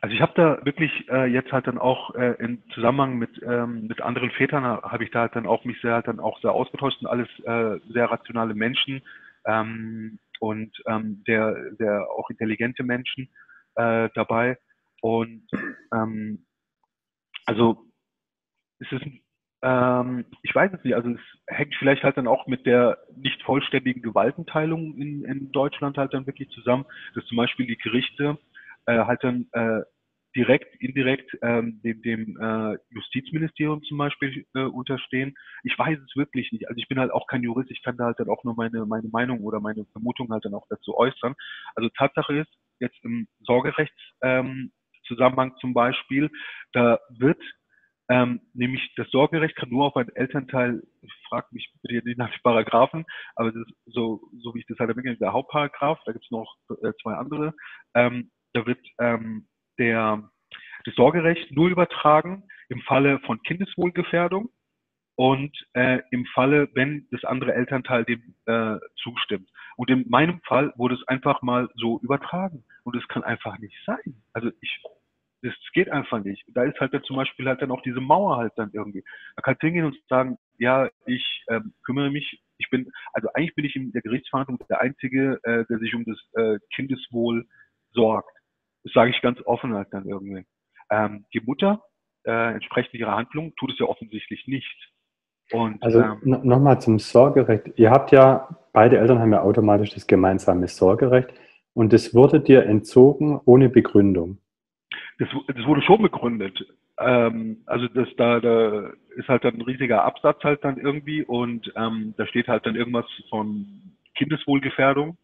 Also ich habe da wirklich äh, jetzt halt dann auch äh, im Zusammenhang mit ähm, mit anderen Vätern habe ich da halt dann auch mich sehr halt dann auch sehr ausgetauscht und alles äh, sehr rationale Menschen ähm, und ähm, der der auch intelligente Menschen äh, dabei und ähm, also es ist ich weiß es nicht, also es hängt vielleicht halt dann auch mit der nicht vollständigen Gewaltenteilung in, in Deutschland halt dann wirklich zusammen, dass zum Beispiel die Gerichte äh, halt dann äh, direkt, indirekt ähm, dem, dem äh, Justizministerium zum Beispiel äh, unterstehen. Ich weiß es wirklich nicht, also ich bin halt auch kein Jurist, ich kann da halt dann auch nur meine, meine Meinung oder meine Vermutung halt dann auch dazu äußern. Also Tatsache ist, jetzt im Sorgerechtszusammenhang ähm, zum Beispiel, da wird Ähm, nämlich das Sorgerecht kann nur auf einen Elternteil, ich frage mich bitte nicht nach den Paragraphen, aber das ist so, so wie ich das halt erwähnt, der Hauptparagraf, da gibt es noch äh, zwei andere, ähm, da wird ähm, der, das Sorgerecht nur übertragen im Falle von Kindeswohlgefährdung und äh, im Falle, wenn das andere Elternteil dem äh, zustimmt. Und in meinem Fall wurde es einfach mal so übertragen und es kann einfach nicht sein. Also ich... Das geht einfach nicht. Da ist halt dann zum Beispiel halt dann auch diese Mauer halt dann irgendwie. Da kannst du hingehen und sagen, ja, ich ähm, kümmere mich, ich bin, also eigentlich bin ich in der Gerichtsverhandlung der Einzige, äh, der sich um das äh, Kindeswohl sorgt. Das sage ich ganz offen halt dann irgendwie. Ähm, die Mutter, äh, entsprechend ihrer Handlung, tut es ja offensichtlich nicht. Und, also ähm, nochmal zum Sorgerecht. Ihr habt ja, beide Eltern haben ja automatisch das gemeinsame Sorgerecht und es wurde dir entzogen ohne Begründung. Das, das wurde schon begründet. Ähm, also das da, da ist halt dann ein riesiger Absatz halt dann irgendwie und ähm, da steht halt dann irgendwas von Kindeswohlgefährdung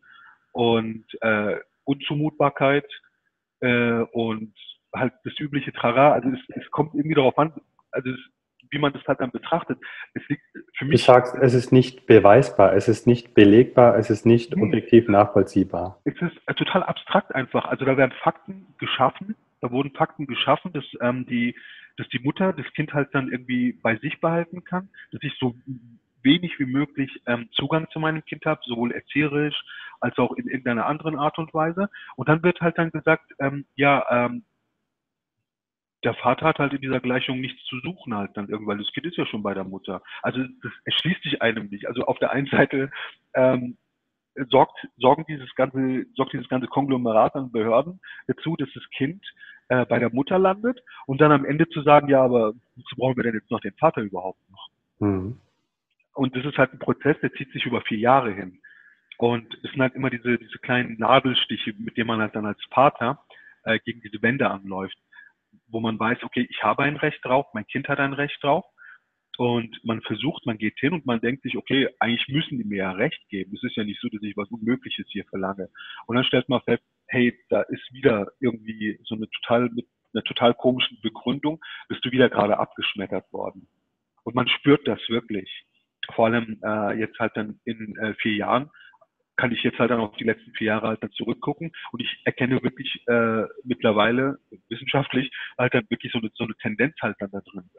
und äh, Unzumutbarkeit äh, und halt das übliche Trara. Also es, es kommt irgendwie darauf an, also wie man das halt dann betrachtet. Es liegt für mich. Du sagst, es ist nicht beweisbar, es ist nicht belegbar, es ist nicht hm. objektiv nachvollziehbar. Es ist total abstrakt einfach. Also da werden Fakten geschaffen, da wurden Fakten geschaffen, dass ähm, die, dass die Mutter das Kind halt dann irgendwie bei sich behalten kann, dass ich so wenig wie möglich ähm, Zugang zu meinem Kind habe, sowohl erzieherisch als auch in irgendeiner anderen Art und Weise. Und dann wird halt dann gesagt, ähm, ja, ähm, der Vater hat halt in dieser Gleichung nichts zu suchen halt dann irgendwann. Das Kind ist ja schon bei der Mutter. Also das erschließt sich einem nicht. Also auf der einen Seite ähm, sorgt, sorgen dieses ganze, sorgt dieses ganze Konglomerat an Behörden dazu, dass das Kind äh, bei der Mutter landet und dann am Ende zu sagen, ja, aber wozu brauchen wir denn jetzt noch den Vater überhaupt noch? Mhm. Und das ist halt ein Prozess, der zieht sich über vier Jahre hin. Und es sind halt immer diese, diese kleinen Nadelstiche, mit denen man halt dann als Vater äh, gegen diese Wände anläuft, wo man weiß, okay, ich habe ein Recht drauf, mein Kind hat ein Recht drauf. Und man versucht, man geht hin und man denkt sich, okay, eigentlich müssen die mir ja Recht geben. Es ist ja nicht so, dass ich was Unmögliches hier verlange. Und dann stellt man fest, hey, da ist wieder irgendwie so eine total, mit einer total komischen Begründung, bist du wieder gerade abgeschmettert worden. Und man spürt das wirklich. Vor allem äh, jetzt halt dann in äh, vier Jahren kann ich jetzt halt dann auf die letzten vier Jahre halt dann zurückgucken und ich erkenne wirklich äh, mittlerweile wissenschaftlich halt dann wirklich so eine, so eine Tendenz halt dann da drin.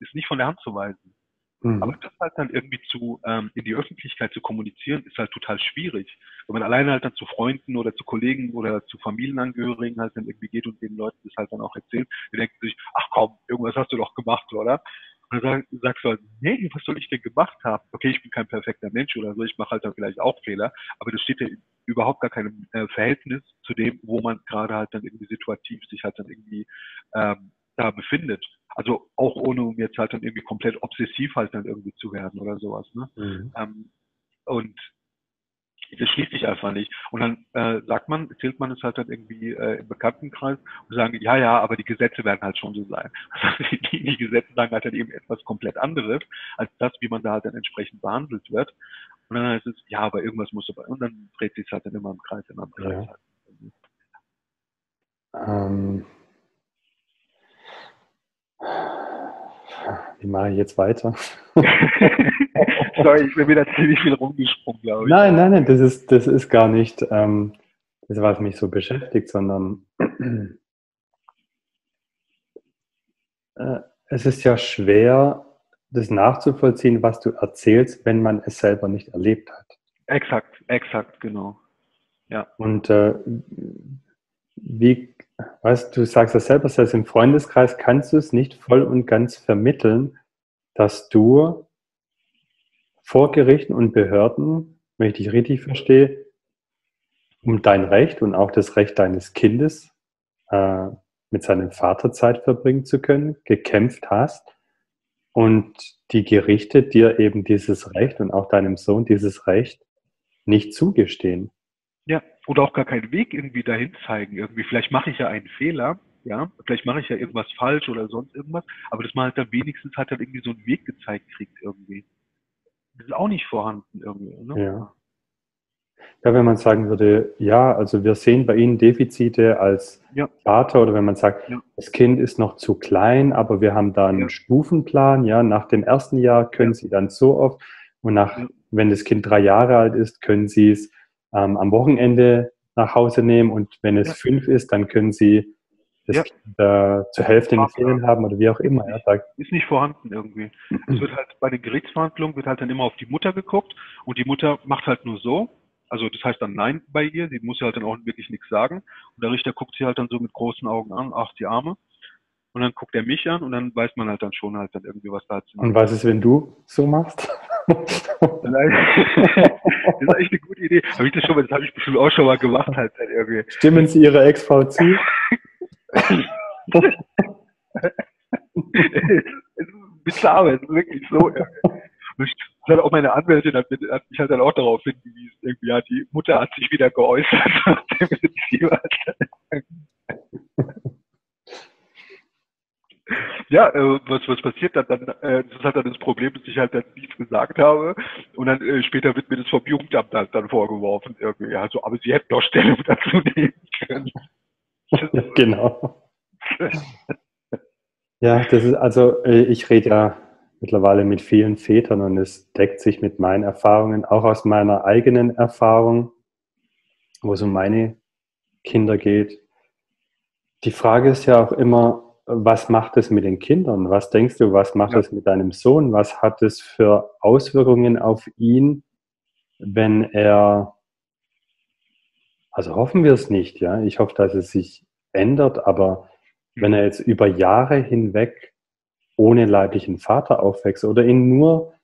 Ist nicht von der Hand zu weisen. Mhm. Aber das halt dann irgendwie zu ähm, in die Öffentlichkeit zu kommunizieren, ist halt total schwierig. Wenn man alleine halt dann zu Freunden oder zu Kollegen oder zu Familienangehörigen halt dann irgendwie geht und den Leuten das halt dann auch erzählt, die denken sich, ach komm, irgendwas hast du doch gemacht, oder? Und dann sagst du halt, nee, was soll ich denn gemacht haben? Okay, ich bin kein perfekter Mensch oder so, ich mache halt dann vielleicht auch Fehler, aber das steht ja überhaupt gar keinem äh, Verhältnis zu dem, wo man gerade halt dann irgendwie situativ sich halt dann irgendwie ähm, da befindet. Also auch ohne, um jetzt halt dann irgendwie komplett obsessiv halt dann irgendwie zu werden oder sowas. Ne? Mhm. Ähm, und das schließt sich einfach nicht. Und dann äh, sagt man, erzählt man es halt dann irgendwie äh, im Bekanntenkreis und sagen, ja, ja, aber die Gesetze werden halt schon so sein. Also die, die Gesetze sagen halt dann eben etwas komplett anderes, als das, wie man da halt dann entsprechend behandelt wird. Und dann heißt es, ja, aber irgendwas muss dabei. Und dann dreht sich es halt dann immer im Kreis, immer im Kreis. Ja. Ähm. Wie mache ich jetzt weiter? Sorry, ich bin wieder ziemlich viel rumgesprungen, glaube ich. Nein, nein, nein, das ist, das ist gar nicht ähm, das, was mich so beschäftigt, sondern äh, es ist ja schwer, das nachzuvollziehen, was du erzählst, wenn man es selber nicht erlebt hat. Exakt, exakt, genau. Ja. Und äh, wie... Weißt du, du sagst das selber, selbst im Freundeskreis kannst du es nicht voll und ganz vermitteln, dass du vor Gerichten und Behörden, wenn ich dich richtig verstehe, um dein Recht und auch das Recht deines Kindes äh, mit seinem Vater Zeit verbringen zu können, gekämpft hast und die Gerichte dir eben dieses Recht und auch deinem Sohn dieses Recht nicht zugestehen. Ja, oder auch gar keinen Weg irgendwie dahin zeigen. Irgendwie, vielleicht mache ich ja einen Fehler, ja, vielleicht mache ich ja irgendwas falsch oder sonst irgendwas, aber dass man halt dann wenigstens halt dann irgendwie so einen Weg gezeigt kriegt irgendwie. Das ist auch nicht vorhanden irgendwie, ne? Ja. Ja, wenn man sagen würde, ja, also wir sehen bei Ihnen Defizite als ja. Vater, oder wenn man sagt, ja. das Kind ist noch zu klein, aber wir haben da einen ja. Stufenplan, ja, nach dem ersten Jahr können ja. Sie dann so oft und nach, ja. wenn das Kind drei Jahre alt ist, können Sie es am Wochenende nach Hause nehmen und wenn es ja. fünf ist, dann können Sie das ja. Kind, äh, zur Hälfte in den Ferien haben oder wie auch immer. Ist nicht, ist nicht vorhanden irgendwie. Es wird halt bei den Gerichtsverhandlungen wird halt dann immer auf die Mutter geguckt und die Mutter macht halt nur so. Also das heißt dann nein bei ihr. Sie muss ja halt dann auch wirklich nichts sagen. Und der Richter guckt sie halt dann so mit großen Augen an, ach die Arme. Und dann guckt er mich an und dann weiß man halt dann schon halt dann irgendwie was da zu machen. Und was ist, wenn du so machst? Das ist echt eine gute Idee. Habe ich das schon mal, das habe ich bestimmt auch schon mal gemacht halt irgendwie. Stimmen Sie Ihrer Ex-Frau zu? Es ist bizarr, es ist wirklich so. Irgendwie. Auch meine Anwältin hat mich halt dann auch darauf hingewiesen, irgendwie ja, die Mutter hat sich wieder geäußert. Ja, äh, was, was passiert dann? dann äh, das ist halt dann das Problem, dass ich halt dann nichts gesagt habe und dann äh, später wird mir das vom Jugendamt halt dann vorgeworfen. Irgendwie. Ja, so, aber sie hätten doch Stellung dazu nehmen können. Genau. Ja, das ist, also ich rede ja mittlerweile mit vielen Vätern und es deckt sich mit meinen Erfahrungen, auch aus meiner eigenen Erfahrung, wo es um meine Kinder geht. Die Frage ist ja auch immer, was macht es mit den Kindern? Was denkst du, was macht es mit deinem Sohn? Was hat es für Auswirkungen auf ihn, wenn er, also hoffen wir es nicht, ja, ich hoffe, dass es sich ändert, aber wenn er jetzt über Jahre hinweg ohne leiblichen Vater aufwächst oder ihn nur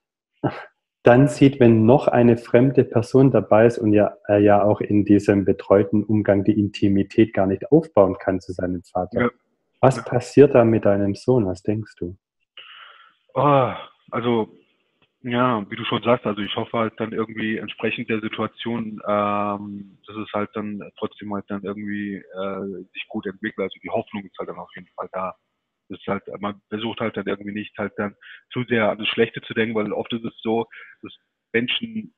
dann sieht, wenn noch eine fremde Person dabei ist und ja, er ja auch in diesem betreuten Umgang die Intimität gar nicht aufbauen kann zu seinem Vater. Ja. Was passiert da mit deinem Sohn? Was denkst du? Oh, also, ja, wie du schon sagst, also ich hoffe halt dann irgendwie entsprechend der Situation, ähm, dass es halt dann trotzdem halt dann irgendwie äh, sich gut entwickelt. Also die Hoffnung ist halt dann auf jeden Fall da. Das ist halt, man versucht halt dann irgendwie nicht halt dann zu sehr an das Schlechte zu denken, weil oft ist es so, dass Menschen,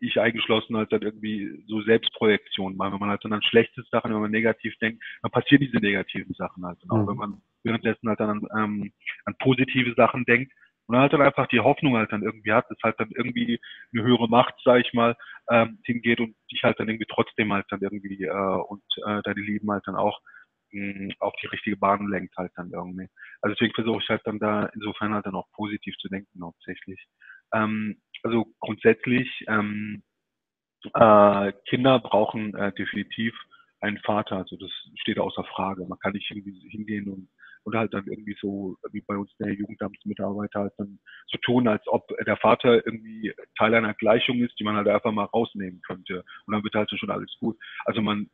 ich eingeschlossen, halt dann irgendwie so Selbstprojektionen machen. Wenn man halt dann an schlechte Sachen, wenn man negativ denkt, dann passieren diese negativen Sachen halt. Und auch mhm. wenn man währenddessen halt dann an, ähm, an positive Sachen denkt, und halt dann einfach die Hoffnung halt dann irgendwie hat, dass halt dann irgendwie eine höhere Macht, sag ich mal, ähm, hingeht und dich halt dann irgendwie trotzdem halt dann irgendwie äh, und äh, deine Lieben halt dann auch mh, auf die richtige Bahn lenkt halt dann irgendwie. Also deswegen versuche ich halt dann da insofern halt dann auch positiv zu denken hauptsächlich. Ähm, also grundsätzlich, ähm, äh, Kinder brauchen äh, definitiv einen Vater, also das steht außer Frage. Man kann nicht irgendwie hingehen und Und halt dann irgendwie so, wie bei uns der Jugendamtsmitarbeiter halt dann so tun, als ob der Vater irgendwie Teil einer Gleichung ist, die man halt einfach mal rausnehmen könnte. Und dann wird halt schon alles gut. Also man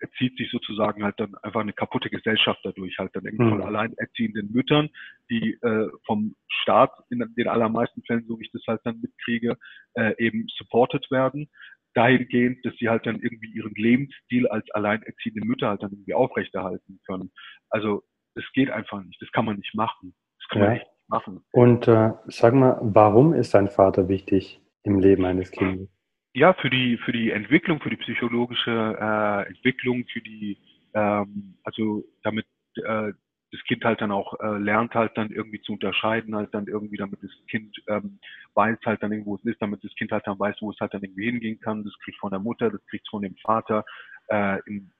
erzieht sich sozusagen halt dann einfach eine kaputte Gesellschaft dadurch, halt dann irgendwie von alleinerziehenden Müttern, die äh, vom Staat in den allermeisten Fällen, so wie ich das halt dann mitkriege, äh, eben supported werden. Dahingehend, dass sie halt dann irgendwie ihren Lebensstil als alleinerziehende Mütter halt dann irgendwie aufrechterhalten können. Also das geht einfach nicht, das kann man nicht machen. Das kann ja. man nicht machen. Und äh, sag mal, warum ist dein Vater wichtig im Leben eines Kindes? Ja, für die für die Entwicklung, für die psychologische äh, Entwicklung, für die, ähm, also damit äh, das Kind halt dann auch äh, lernt halt dann irgendwie zu unterscheiden, halt dann irgendwie, damit das Kind ähm, weiß halt dann irgendwo, wo es ist, damit das Kind halt dann weiß, wo es halt dann irgendwie hingehen kann. Das kriegt von der Mutter, das kriegt von dem Vater, äh, im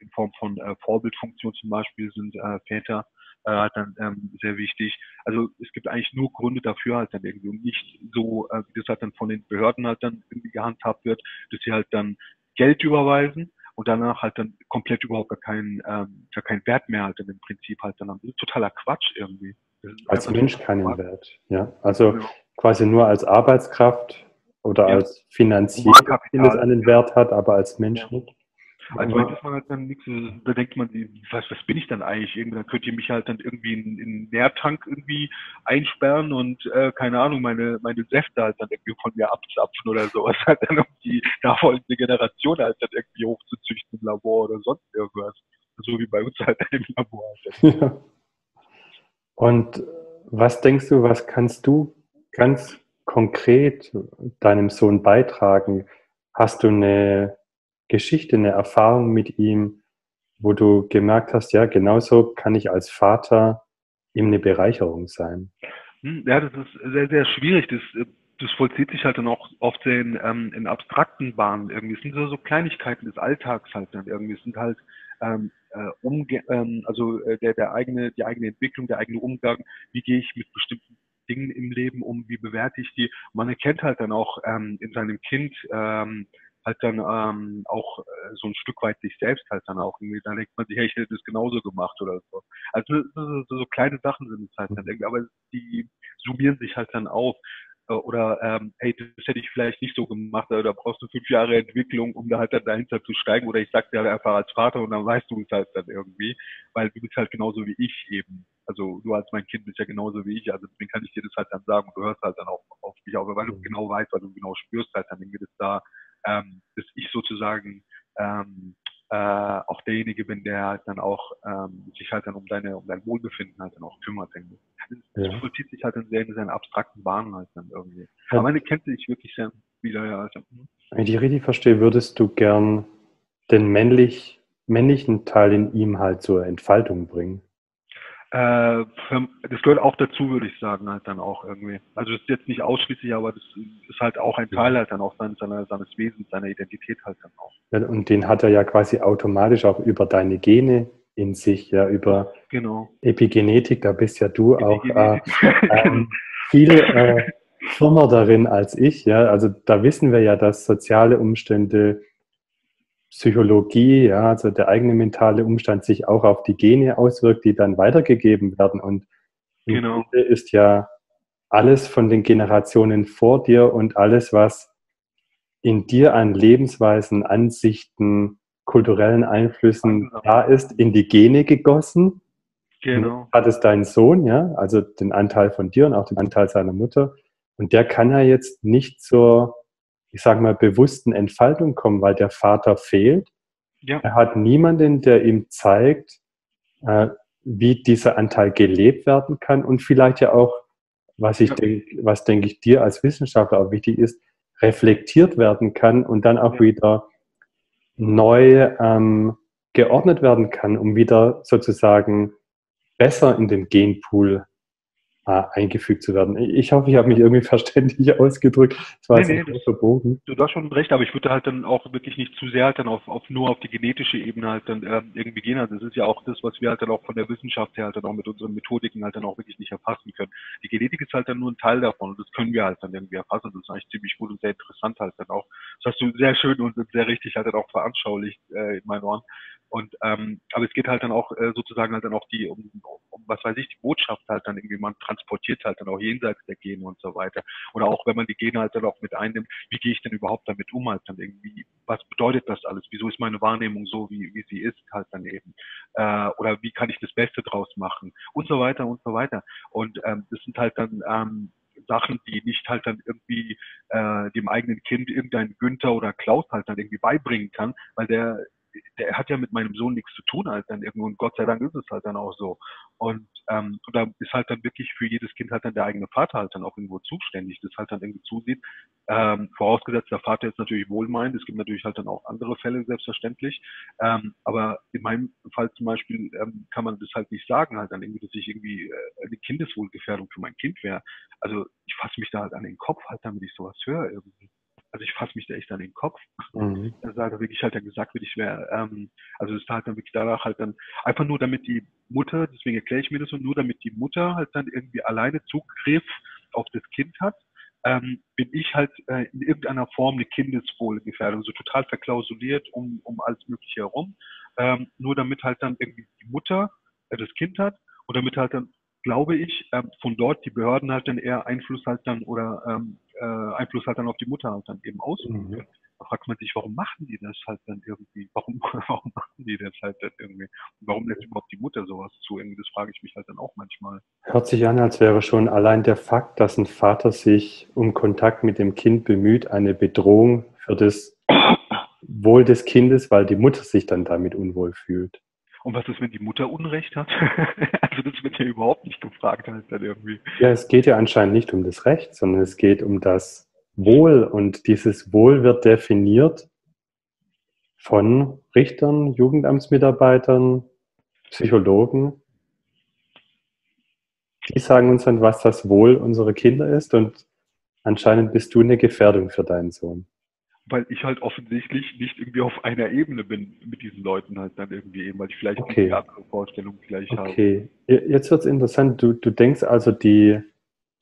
in Form von äh, Vorbildfunktion zum Beispiel sind äh, Väter äh, halt dann ähm, sehr wichtig. Also es gibt eigentlich nur Gründe dafür halt dann irgendwie und nicht so, äh, wie das halt dann von den Behörden halt dann irgendwie gehandhabt wird, dass sie halt dann Geld überweisen und danach halt dann komplett überhaupt gar keinen, ähm, gar keinen Wert mehr halt dann im Prinzip halt dann haben. Das ist totaler Quatsch irgendwie. Das ist als Mensch keinen Wert. Wert, ja. Also ja. quasi nur als Arbeitskraft oder ja. als Finanzier, wenn es einen ja. Wert hat, aber als Mensch ja. nicht. Also ja. man halt dann nichts, da denkt man, was, was bin ich dann eigentlich? Irgendwie, dann könnt ihr mich halt dann irgendwie in, in einen Nährtank irgendwie einsperren und äh, keine Ahnung, meine meine Säfte halt dann irgendwie von mir abzapfen oder sowas, halt dann um die nachfolgende Generation halt dann irgendwie hochzuzüchten im Labor oder sonst irgendwas. So wie bei uns halt im Labor. Halt. Ja. Und was denkst du, was kannst du ganz konkret deinem Sohn beitragen? Hast du eine Geschichte, eine Erfahrung mit ihm, wo du gemerkt hast, ja, genauso kann ich als Vater ihm eine Bereicherung sein? Ja, das ist sehr, sehr schwierig. Das, das vollzieht sich halt dann auch oft in, ähm, in abstrakten Bahnen irgendwie. Es sind so, so Kleinigkeiten des Alltags halt dann irgendwie. Es sind halt ähm, umge ähm, also der, der eigene, die eigene Entwicklung, der eigene Umgang. Wie gehe ich mit bestimmten Dingen im Leben um? Wie bewerte ich die? Man erkennt halt dann auch ähm, in seinem Kind ähm, halt dann ähm, auch äh, so ein Stück weit sich selbst halt dann auch irgendwie, da denkt man sich, hey, ich hätte das genauso gemacht oder so. Also so, so, so kleine Sachen sind es halt dann irgendwie, aber die summieren sich halt dann auf. Äh, oder, ähm, hey, das hätte ich vielleicht nicht so gemacht, oder da brauchst du fünf Jahre Entwicklung, um da halt dann dahinter zu steigen, oder ich sag dir halt einfach als Vater und dann weißt du es halt dann irgendwie, weil du bist halt genauso wie ich eben. Also du als mein Kind bist ja genauso wie ich, also deswegen kann ich dir das halt dann sagen und du hörst halt dann auch auf dich auf, weil du genau weißt, weil du genau spürst halt dann irgendwie, das da Ähm, dass ich sozusagen ähm, äh, auch derjenige bin, der halt dann auch ähm, sich halt dann um deine, um dein Wohlbefinden halt dann auch kümmert. Das, das ja. vollzieht sich halt dann sehr in seinen abstrakten Bahnen halt dann irgendwie. Aber meine kennt sich wirklich sehr wieder. Ja, also, hm. Wenn ich dich richtig verstehe, würdest du gern den männlich, männlichen Teil in ihm halt zur Entfaltung bringen? Äh, das gehört auch dazu, würde ich sagen, halt dann auch irgendwie. Also das ist jetzt nicht ausschließlich, aber das ist halt auch ein Teil halt dann auch seines, seines Wesens, seiner Identität halt dann auch. Ja, und den hat er ja quasi automatisch auch über deine Gene in sich, ja, über genau. Epigenetik, da bist ja du auch äh, äh, viel äh, firmer darin als ich, ja. Also da wissen wir ja, dass soziale Umstände, Psychologie, ja, also der eigene mentale Umstand sich auch auf die Gene auswirkt, die dann weitergegeben werden. Und genau. ist ja alles von den Generationen vor dir und alles, was in dir an Lebensweisen, Ansichten, kulturellen Einflüssen genau. da ist, in die Gene gegossen. Genau. Hat es deinen Sohn, ja, also den Anteil von dir und auch den Anteil seiner Mutter. Und der kann ja jetzt nicht zur, ich sage mal, bewussten Entfaltung kommen, weil der Vater fehlt. Ja. Er hat niemanden, der ihm zeigt, äh, wie dieser Anteil gelebt werden kann und vielleicht ja auch, was ich ja. denk, was denke ich dir als Wissenschaftler auch wichtig ist, reflektiert werden kann und dann auch ja. wieder neu ähm, geordnet werden kann, um wieder sozusagen besser in den Genpool eingefügt zu werden. Ich hoffe, ich habe mich irgendwie verständlich ausgedrückt. Das war nee, nee, das, verbogen. Du hast schon recht, aber ich würde halt dann auch wirklich nicht zu sehr halt dann auf, auf nur auf die genetische Ebene halt dann äh, irgendwie gehen. Das ist ja auch das, was wir halt dann auch von der Wissenschaft her halt dann auch mit unseren Methodiken halt dann auch wirklich nicht erfassen können. Die Genetik ist halt dann nur ein Teil davon und das können wir halt dann irgendwie erfassen. Das ist eigentlich ziemlich gut und sehr interessant halt dann auch. Das hast du sehr schön und sehr richtig halt dann auch veranschaulicht äh, in meinen Ohren. Und ähm, aber es geht halt dann auch äh, sozusagen halt dann auch die um, um was weiß ich, die Botschaft halt dann irgendwie, man transportiert halt dann auch jenseits der Gene und so weiter. Oder auch wenn man die Gene halt dann auch mit einnimmt, wie gehe ich denn überhaupt damit um halt dann irgendwie, was bedeutet das alles? Wieso ist meine Wahrnehmung so, wie wie sie ist halt dann eben? Äh, oder wie kann ich das Beste draus machen? Und so weiter und so weiter. Und ähm, das sind halt dann ähm, Sachen, die nicht halt dann irgendwie äh, dem eigenen Kind irgendein Günther oder Klaus halt dann irgendwie beibringen kann, weil der der hat ja mit meinem Sohn nichts zu tun halt dann irgendwo und Gott sei Dank ist es halt dann auch so. Und, ähm, und da ist halt dann wirklich für jedes Kind halt dann der eigene Vater halt dann auch irgendwo zuständig, das halt dann irgendwie zusieht. Ähm, vorausgesetzt, der Vater ist natürlich wohlmeinend, es gibt natürlich halt dann auch andere Fälle, selbstverständlich. Ähm, aber in meinem Fall zum Beispiel ähm, kann man das halt nicht sagen halt dann irgendwie, dass ich irgendwie äh, eine Kindeswohlgefährdung für mein Kind wäre. Also ich fasse mich da halt an den Kopf halt dann, wenn ich sowas höre irgendwie. Also ich fasse mich da echt an den Kopf. Mhm. Da ist halt wirklich halt dann gesagt, wenn ich wäre, ähm, also es ist halt dann wirklich danach halt dann, einfach nur damit die Mutter, deswegen erkläre ich mir das, und nur damit die Mutter halt dann irgendwie alleine Zugriff auf das Kind hat, ähm, bin ich halt äh, in irgendeiner Form eine Kindeswohlgefährdung, so total verklausuliert um, um alles Mögliche herum, ähm, nur damit halt dann irgendwie die Mutter äh, das Kind hat und damit halt dann, glaube ich, ähm, von dort die Behörden halt dann eher Einfluss halt dann oder ähm, äh, Einfluss halt dann auf die Mutter halt dann eben ausüben. Mhm. Da fragt man sich, warum machen die das halt dann irgendwie? Warum, warum machen die das halt dann irgendwie? Und warum lässt überhaupt die Mutter sowas zu? Irgendwie, das frage ich mich halt dann auch manchmal. Hört sich an, als wäre schon allein der Fakt, dass ein Vater sich um Kontakt mit dem Kind bemüht, eine Bedrohung für das Wohl des Kindes, weil die Mutter sich dann damit unwohl fühlt. Und was ist, wenn die Mutter Unrecht hat? Also das wird ja überhaupt nicht gefragt halt dann irgendwie. Ja, es geht ja anscheinend nicht um das Recht, sondern es geht um das Wohl. Und dieses Wohl wird definiert von Richtern, Jugendamtsmitarbeitern, Psychologen. Die sagen uns dann, was das Wohl unserer Kinder ist. Und anscheinend bist du eine Gefährdung für deinen Sohn. Weil ich halt offensichtlich nicht irgendwie auf einer Ebene bin mit diesen Leuten halt dann irgendwie eben, weil ich vielleicht okay. eine andere Vorstellung vielleicht okay. habe. Okay, jetzt wird's interessant. Du, du denkst also, die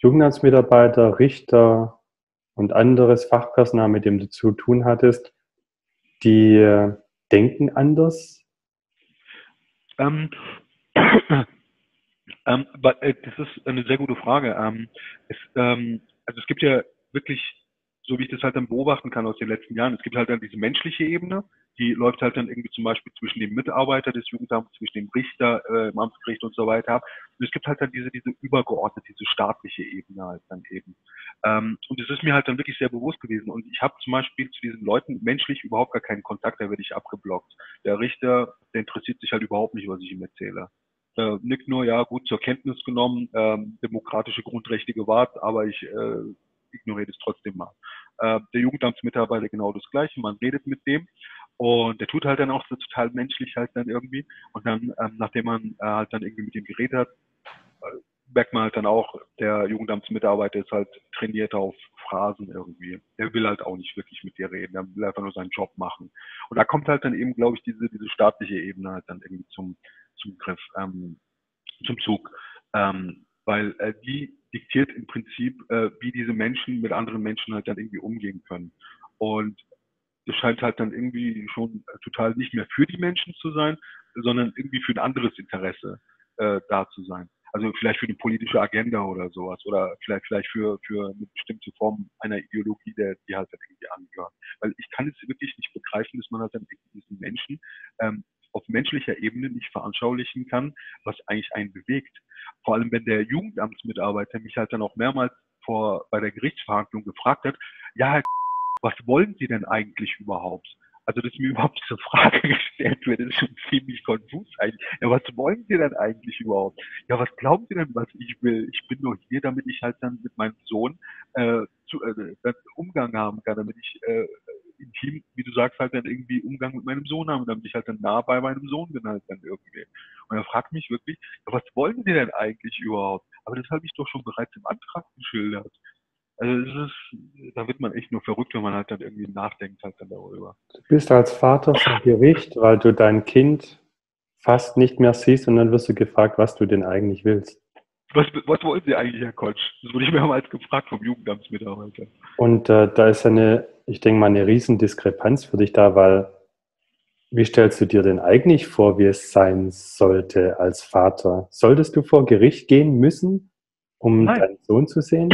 Jugendamtsmitarbeiter, Richter und anderes Fachpersonal, mit dem du zu tun hattest, die denken anders? Ähm... ähm but, äh, das ist eine sehr gute Frage. Ähm, es, ähm, also es gibt ja wirklich, so wie ich das halt dann beobachten kann aus den letzten Jahren. Es gibt halt dann diese menschliche Ebene, die läuft halt dann irgendwie zum Beispiel zwischen dem Mitarbeiter des Jugendamts, zwischen dem Richter äh, im Amtsgericht und so weiter. Und es gibt halt dann diese diese übergeordnete, diese staatliche Ebene halt dann eben. Ähm, und das ist mir halt dann wirklich sehr bewusst gewesen. Und ich habe zum Beispiel zu diesen Leuten menschlich überhaupt gar keinen Kontakt, da werde ich abgeblockt. Der Richter, der interessiert sich halt überhaupt nicht, was ich ihm erzähle. Äh, nickt nur, ja gut, zur Kenntnis genommen, ähm, demokratische Grundrechte gewahrt, aber ich äh, ignoriere das trotzdem mal. äh, der Jugendamtsmitarbeiter genau das Gleiche, man redet mit dem und der tut halt dann auch so total menschlich halt dann irgendwie und dann, ähm, nachdem man äh, halt dann irgendwie mit ihm geredet hat, äh, merkt man halt dann auch, der Jugendamtsmitarbeiter ist halt trainiert auf Phrasen irgendwie. Er will halt auch nicht wirklich mit dir reden, er will einfach nur seinen Job machen. Und da kommt halt dann eben, glaube ich, diese, diese staatliche Ebene halt dann irgendwie zum, zum Griff, ähm, zum Zug. Ähm, weil äh, die diktiert im Prinzip, äh, wie diese Menschen mit anderen Menschen halt dann irgendwie umgehen können. Und das scheint halt dann irgendwie schon total nicht mehr für die Menschen zu sein, sondern irgendwie für ein anderes Interesse äh, da zu sein. Also vielleicht für eine politische Agenda oder sowas oder vielleicht vielleicht für für eine bestimmte Form einer Ideologie, der die halt irgendwie angehört. Weil ich kann es wirklich nicht begreifen, dass man halt dann diesen Menschen ähm, auf menschlicher Ebene nicht veranschaulichen kann, was eigentlich einen bewegt. Vor allem, wenn der Jugendamtsmitarbeiter mich halt dann auch mehrmals vor bei der Gerichtsverhandlung gefragt hat, ja, Herr K., was wollen Sie denn eigentlich überhaupt? Also, dass mir überhaupt diese Frage gestellt wird, ist schon ziemlich konfus eigentlich. Ja, was wollen Sie denn eigentlich überhaupt? Ja, was glauben Sie denn, was ich will? Ich bin nur hier, damit ich halt dann mit meinem Sohn äh, zu, äh, Umgang haben kann, damit ich äh, intim, wie du sagst, halt dann irgendwie Umgang mit meinem Sohn habe, damit ich halt dann nah bei meinem Sohn bin halt dann irgendwie. Und er fragt mich wirklich, ja, was wollen Sie denn eigentlich überhaupt? Aber das habe ich doch schon bereits im Antrag geschildert. Also es ist, da wird man echt nur verrückt, wenn man halt dann irgendwie nachdenkt halt dann darüber. Du bist als Vater vom Gericht, weil du dein Kind fast nicht mehr siehst und dann wirst du gefragt, was du denn eigentlich willst. Was, was wollen Sie eigentlich, Herr Kotsch? Das wurde ich mehrmals gefragt vom Jugendamtsmitarbeiter. Und äh, da ist eine, ich denke mal, eine Riesendiskrepanz für dich da, weil wie stellst du dir denn eigentlich vor, wie es sein sollte als Vater? Solltest du vor Gericht gehen müssen, um Nein. deinen Sohn zu sehen?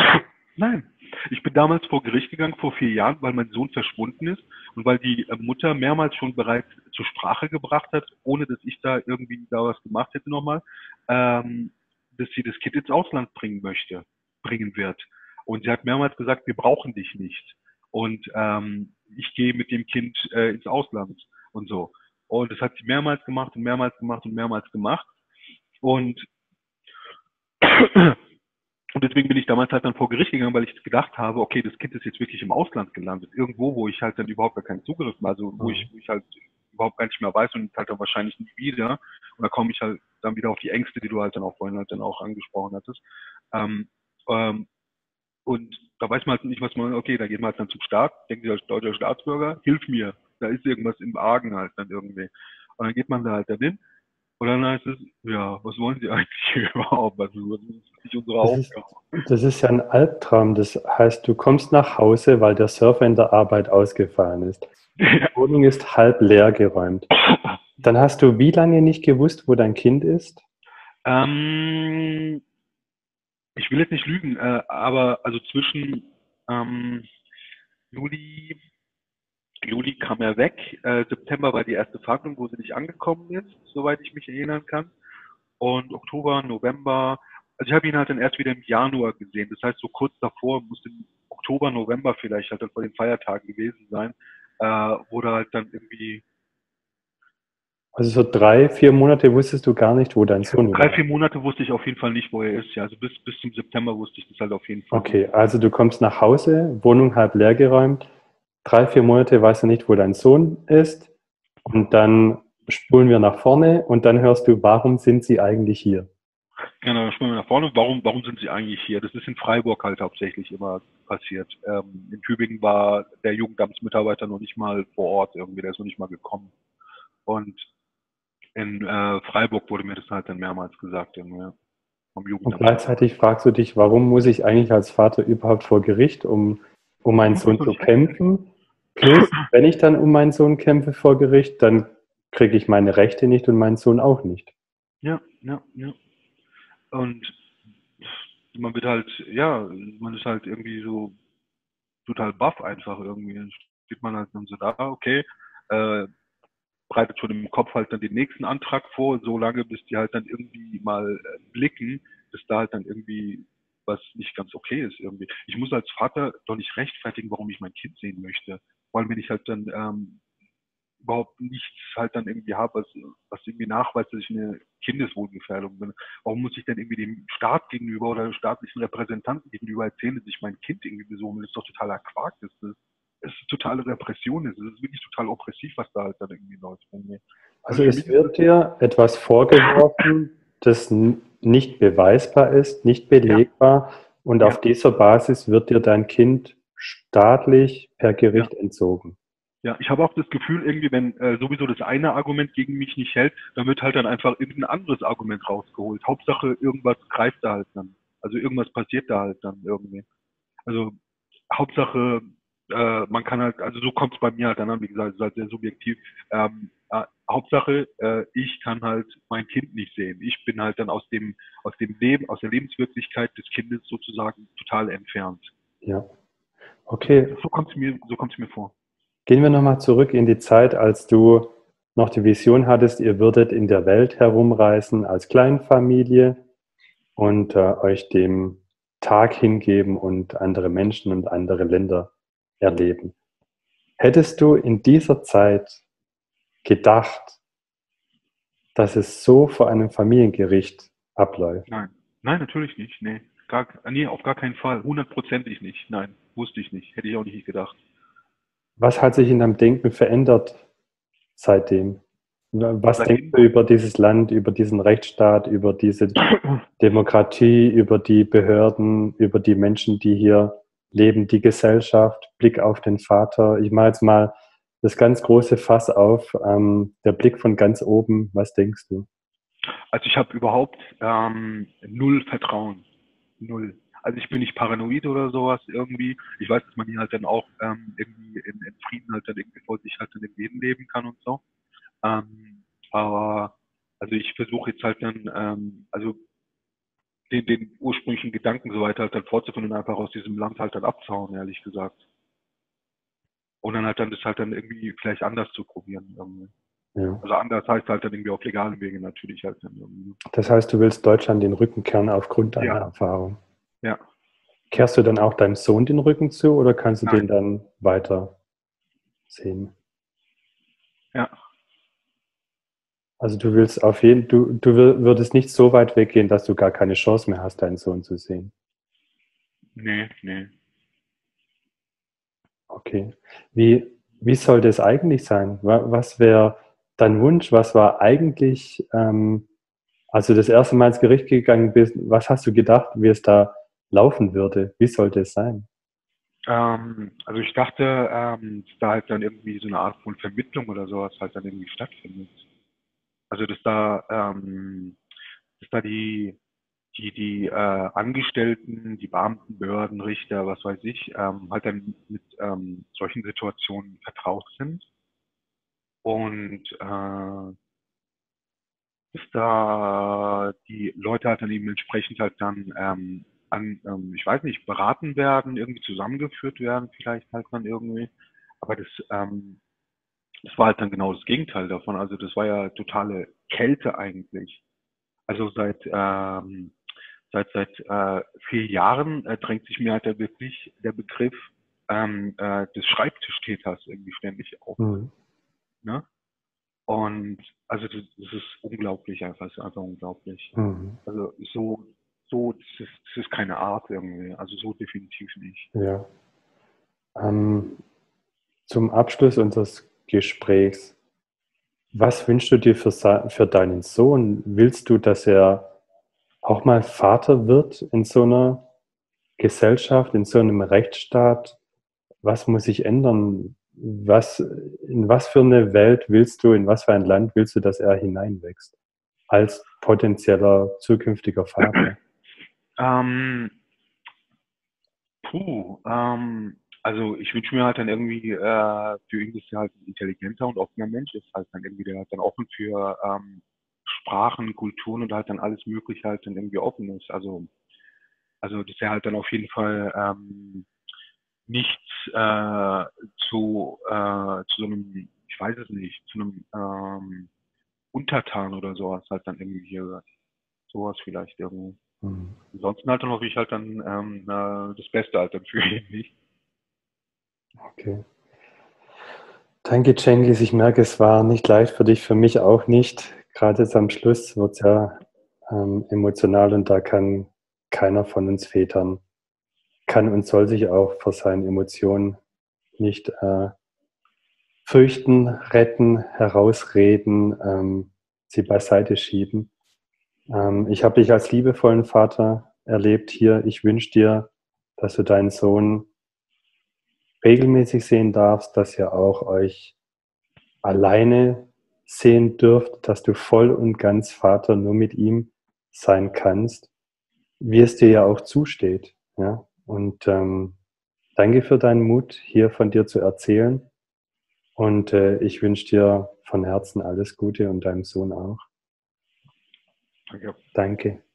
Nein. Ich bin damals vor Gericht gegangen, vor vier Jahren, weil mein Sohn verschwunden ist und weil die Mutter mehrmals schon bereits zur Sprache gebracht hat, ohne dass ich da irgendwie da was gemacht hätte nochmal, ähm, dass sie das Kind ins Ausland bringen möchte, bringen wird. Und sie hat mehrmals gesagt, wir brauchen dich nicht. Und ähm, ich gehe mit dem Kind äh, ins Ausland und so. Und das hat sie mehrmals gemacht und mehrmals gemacht und mehrmals gemacht. Und Und deswegen bin ich damals halt dann vor Gericht gegangen, weil ich gedacht habe, okay, das Kind ist jetzt wirklich im Ausland gelandet. Irgendwo, wo ich halt dann überhaupt gar keinen Zugriff mehr, also wo ich, wo ich halt überhaupt gar nicht mehr weiß und halt dann wahrscheinlich nie wieder. Und da komme ich halt dann wieder auf die Ängste, die du halt dann auch vorhin halt dann auch angesprochen hattest. Ähm, ähm, und da weiß man halt nicht, was man, okay, da geht man halt dann zum Staat, denkt sich als deutscher Staatsbürger, hilf mir, da ist irgendwas im Argen halt dann irgendwie. Und dann geht man da halt dann hin. Und dann heißt es, ja, was wollen Sie eigentlich überhaupt? Also, das ist nicht unsere Aufgabe. Das ist ja ein Albtraum. Das heißt, du kommst nach Hause, weil der Surfer in der Arbeit ausgefallen ist. Die Wohnung ist halb leer geräumt. Dann hast du wie lange nicht gewusst, wo dein Kind ist? Ähm, ich will jetzt nicht lügen, äh, aber also zwischen ähm, Juli, Juli kam er weg, äh, September war die erste Verhandlung, wo sie nicht angekommen ist, soweit ich mich erinnern kann. Und Oktober, November, also ich habe ihn halt dann erst wieder im Januar gesehen. Das heißt, so kurz davor muss im Oktober, November vielleicht halt dann vor den Feiertagen gewesen sein, äh, wo da halt dann irgendwie... Also so drei, vier Monate wusstest du gar nicht, wo dein Sohn war? Drei, vier Monate wusste ich auf jeden Fall nicht, wo er ist. Ja, also bis, bis zum September wusste ich das halt auf jeden Fall. Okay, also du kommst nach Hause, Wohnung halb leer geräumt. Drei, vier Monate weißt du nicht, wo dein Sohn ist und dann spulen wir nach vorne und dann hörst du, warum sind sie eigentlich hier? Genau, dann spulen wir nach vorne, warum, warum sind sie eigentlich hier? Das ist in Freiburg halt hauptsächlich immer passiert. Ähm, in Tübingen war der Jugendamtsmitarbeiter noch nicht mal vor Ort irgendwie, der ist noch nicht mal gekommen. Und in äh, Freiburg wurde mir das halt dann mehrmals gesagt. Denn, ja, vom Jugendamt. Und gleichzeitig fragst du dich, warum muss ich eigentlich als Vater überhaupt vor Gericht, um um meinen Sohn zu kämpfen. Plus, wenn ich dann um meinen Sohn kämpfe vor Gericht, dann kriege ich meine Rechte nicht und meinen Sohn auch nicht. Ja, ja, ja. Und man wird halt, ja, man ist halt irgendwie so total baff einfach irgendwie. Dann steht man halt dann so da, okay, äh, bereitet schon im Kopf halt dann den nächsten Antrag vor, so lange, bis die halt dann irgendwie mal blicken, bis da halt dann irgendwie was nicht ganz okay ist irgendwie. Ich muss als Vater doch nicht rechtfertigen, warum ich mein Kind sehen möchte. Vor allem, wenn ich halt dann ähm, überhaupt nichts halt dann irgendwie habe, was, was irgendwie nachweist, dass ich eine Kindeswohlgefährdung bin. Warum muss ich denn irgendwie dem Staat gegenüber oder staatlichen Repräsentanten gegenüber erzählen, dass ich mein Kind irgendwie besuche? Das ist doch totaler Quark. Das ist, das ist totale Repression. Das ist wirklich total oppressiv, was da halt dann irgendwie läuft. Also, also es wird dir etwas vorgeworfen, das nicht beweisbar ist, nicht belegbar, ja. und ja. auf dieser Basis wird dir dein Kind staatlich per Gericht ja. entzogen. Ja, ich habe auch das Gefühl, irgendwie, wenn äh, sowieso das eine Argument gegen mich nicht hält, dann wird halt dann einfach irgendein anderes Argument rausgeholt. Hauptsache, irgendwas greift da halt dann. Also irgendwas passiert da halt dann irgendwie. Also Hauptsache, äh, man kann halt, also so kommt es bei mir halt dann an, wie gesagt, es ist halt sehr subjektiv. Ähm, äh, Hauptsache, äh, ich kann halt mein Kind nicht sehen. Ich bin halt dann aus dem, aus dem Leben, aus der Lebenswirklichkeit des Kindes sozusagen total entfernt. Ja, okay. So kommt es mir, so kommt es mir vor. Gehen wir nochmal zurück in die Zeit, als du noch die Vision hattest, ihr würdet in der Welt herumreisen als Kleinfamilie und äh, euch dem Tag hingeben und andere Menschen und andere Länder erleben. Hättest du in dieser Zeit gedacht, dass es so vor einem Familiengericht abläuft? Nein, nein, natürlich nicht. Nee, gar, nee auf gar keinen Fall. Hundertprozentig nicht. Nein, wusste ich nicht. Hätte ich auch nicht gedacht. Was hat sich in deinem Denken verändert seitdem? Was seitdem? denkst du über dieses Land, über diesen Rechtsstaat, über diese Demokratie, über die Behörden, über die Menschen, die hier leben, die Gesellschaft, Blick auf den Vater? Ich mache jetzt mal das ganz große Fass auf, ähm, der Blick von ganz oben. Was denkst du? Also ich habe überhaupt ähm, null Vertrauen, null. Also ich bin nicht paranoid oder sowas irgendwie. Ich weiß, dass man hier halt dann auch ähm, irgendwie in, in Frieden halt dann irgendwie vor sich halt in dem Leben leben kann und so. Ähm, aber also ich versuche jetzt halt dann, ähm, also den, den ursprünglichen Gedanken so weiter halt dann fortzuführen und einfach aus diesem Land halt dann abzuhauen, ehrlich gesagt. Und dann halt dann das halt dann irgendwie vielleicht anders zu probieren irgendwie. Ja. Also anders heißt halt dann irgendwie auf legalen Wegen natürlich halt dann irgendwie. Das heißt, du willst Deutschland den Rücken kehren aufgrund deiner ja. Erfahrung? Ja. Kehrst du dann auch deinem Sohn den Rücken zu oder kannst du Nein. den dann weiter sehen? Ja. Also du willst auf jeden du, du würdest nicht so weit weggehen, dass du gar keine Chance mehr hast, deinen Sohn zu sehen. Nee, nee. Okay. Wie, wie sollte es eigentlich sein? Was wäre dein Wunsch? Was war eigentlich, ähm, als du das erste Mal ins Gericht gegangen bist, was hast du gedacht, wie es da laufen würde? Wie sollte es sein? Ähm, also ich dachte, ähm, dass da halt dann irgendwie so eine Art von Vermittlung oder sowas halt dann irgendwie stattfindet. Also dass da, ähm, dass da die, die, die äh, Angestellten, die Beamten, Behörden, Richter, was weiß ich, ähm, halt dann mit ähm, solchen Situationen vertraut sind und äh, dass da die Leute halt dann eben entsprechend halt dann ähm, an, ähm, ich weiß nicht, beraten werden, irgendwie zusammengeführt werden, vielleicht halt dann irgendwie. Aber das, ähm, das war halt dann genau das Gegenteil davon. Also das war ja totale Kälte eigentlich. Also seit ähm, seit seit äh, vier Jahren äh, drängt sich mir halt da wirklich der Begriff ähm, äh, des Schreibtischtäters irgendwie ständig auf. Mhm. Ne? Und also das, das ist unglaublich einfach, das ist einfach unglaublich. Mhm. Also so, so das ist, das ist keine Art irgendwie, also so definitiv nicht. Ja. Ähm, zum Abschluss unseres Gesprächs, was wünschst du dir für, für deinen Sohn? Willst du, dass er auch mal Vater wird in so einer Gesellschaft, in so einem Rechtsstaat? Was muss sich ändern? Was, in was für eine Welt willst du, in was für ein Land willst du, dass er hineinwächst? Als potenzieller zukünftiger Vater? Ähm, puh, ähm, also ich wünsche mir halt dann irgendwie äh, für ihn, dass er halt ein intelligenter und offener Mensch ist, halt dann irgendwie, der halt dann offen für ähm, Sprachen, Kulturen und halt dann alles Mögliche halt dann irgendwie offen ist. Also, also dass er halt dann auf jeden Fall ähm, nichts äh, zu, äh, zu so einem, ich weiß es nicht, zu einem ähm, Untertan oder sowas halt dann irgendwie hier, sowas vielleicht irgendwie. Mhm. Ansonsten halt dann hoffe ich halt dann ähm, äh, das Beste halt dann für ihn. Okay. Danke, Cengiz. Ich merke, es war nicht leicht für dich, für mich auch nicht. Gerade jetzt am Schluss wird es ja ähm, emotional und da kann keiner von uns vätern. Kann und soll sich auch vor seinen Emotionen nicht äh, fürchten, retten, herausreden, ähm, sie beiseite schieben. Ähm, ich habe dich als liebevollen Vater erlebt hier. Ich wünsche dir, dass du deinen Sohn regelmäßig sehen darfst, dass ihr auch euch alleine sehen dürft, dass du voll und ganz Vater nur mit ihm sein kannst, wie es dir ja auch zusteht. Ja? Und ähm, danke für deinen Mut, hier von dir zu erzählen. Und äh, ich wünsche dir von Herzen alles Gute und deinem Sohn auch. Danke. Danke.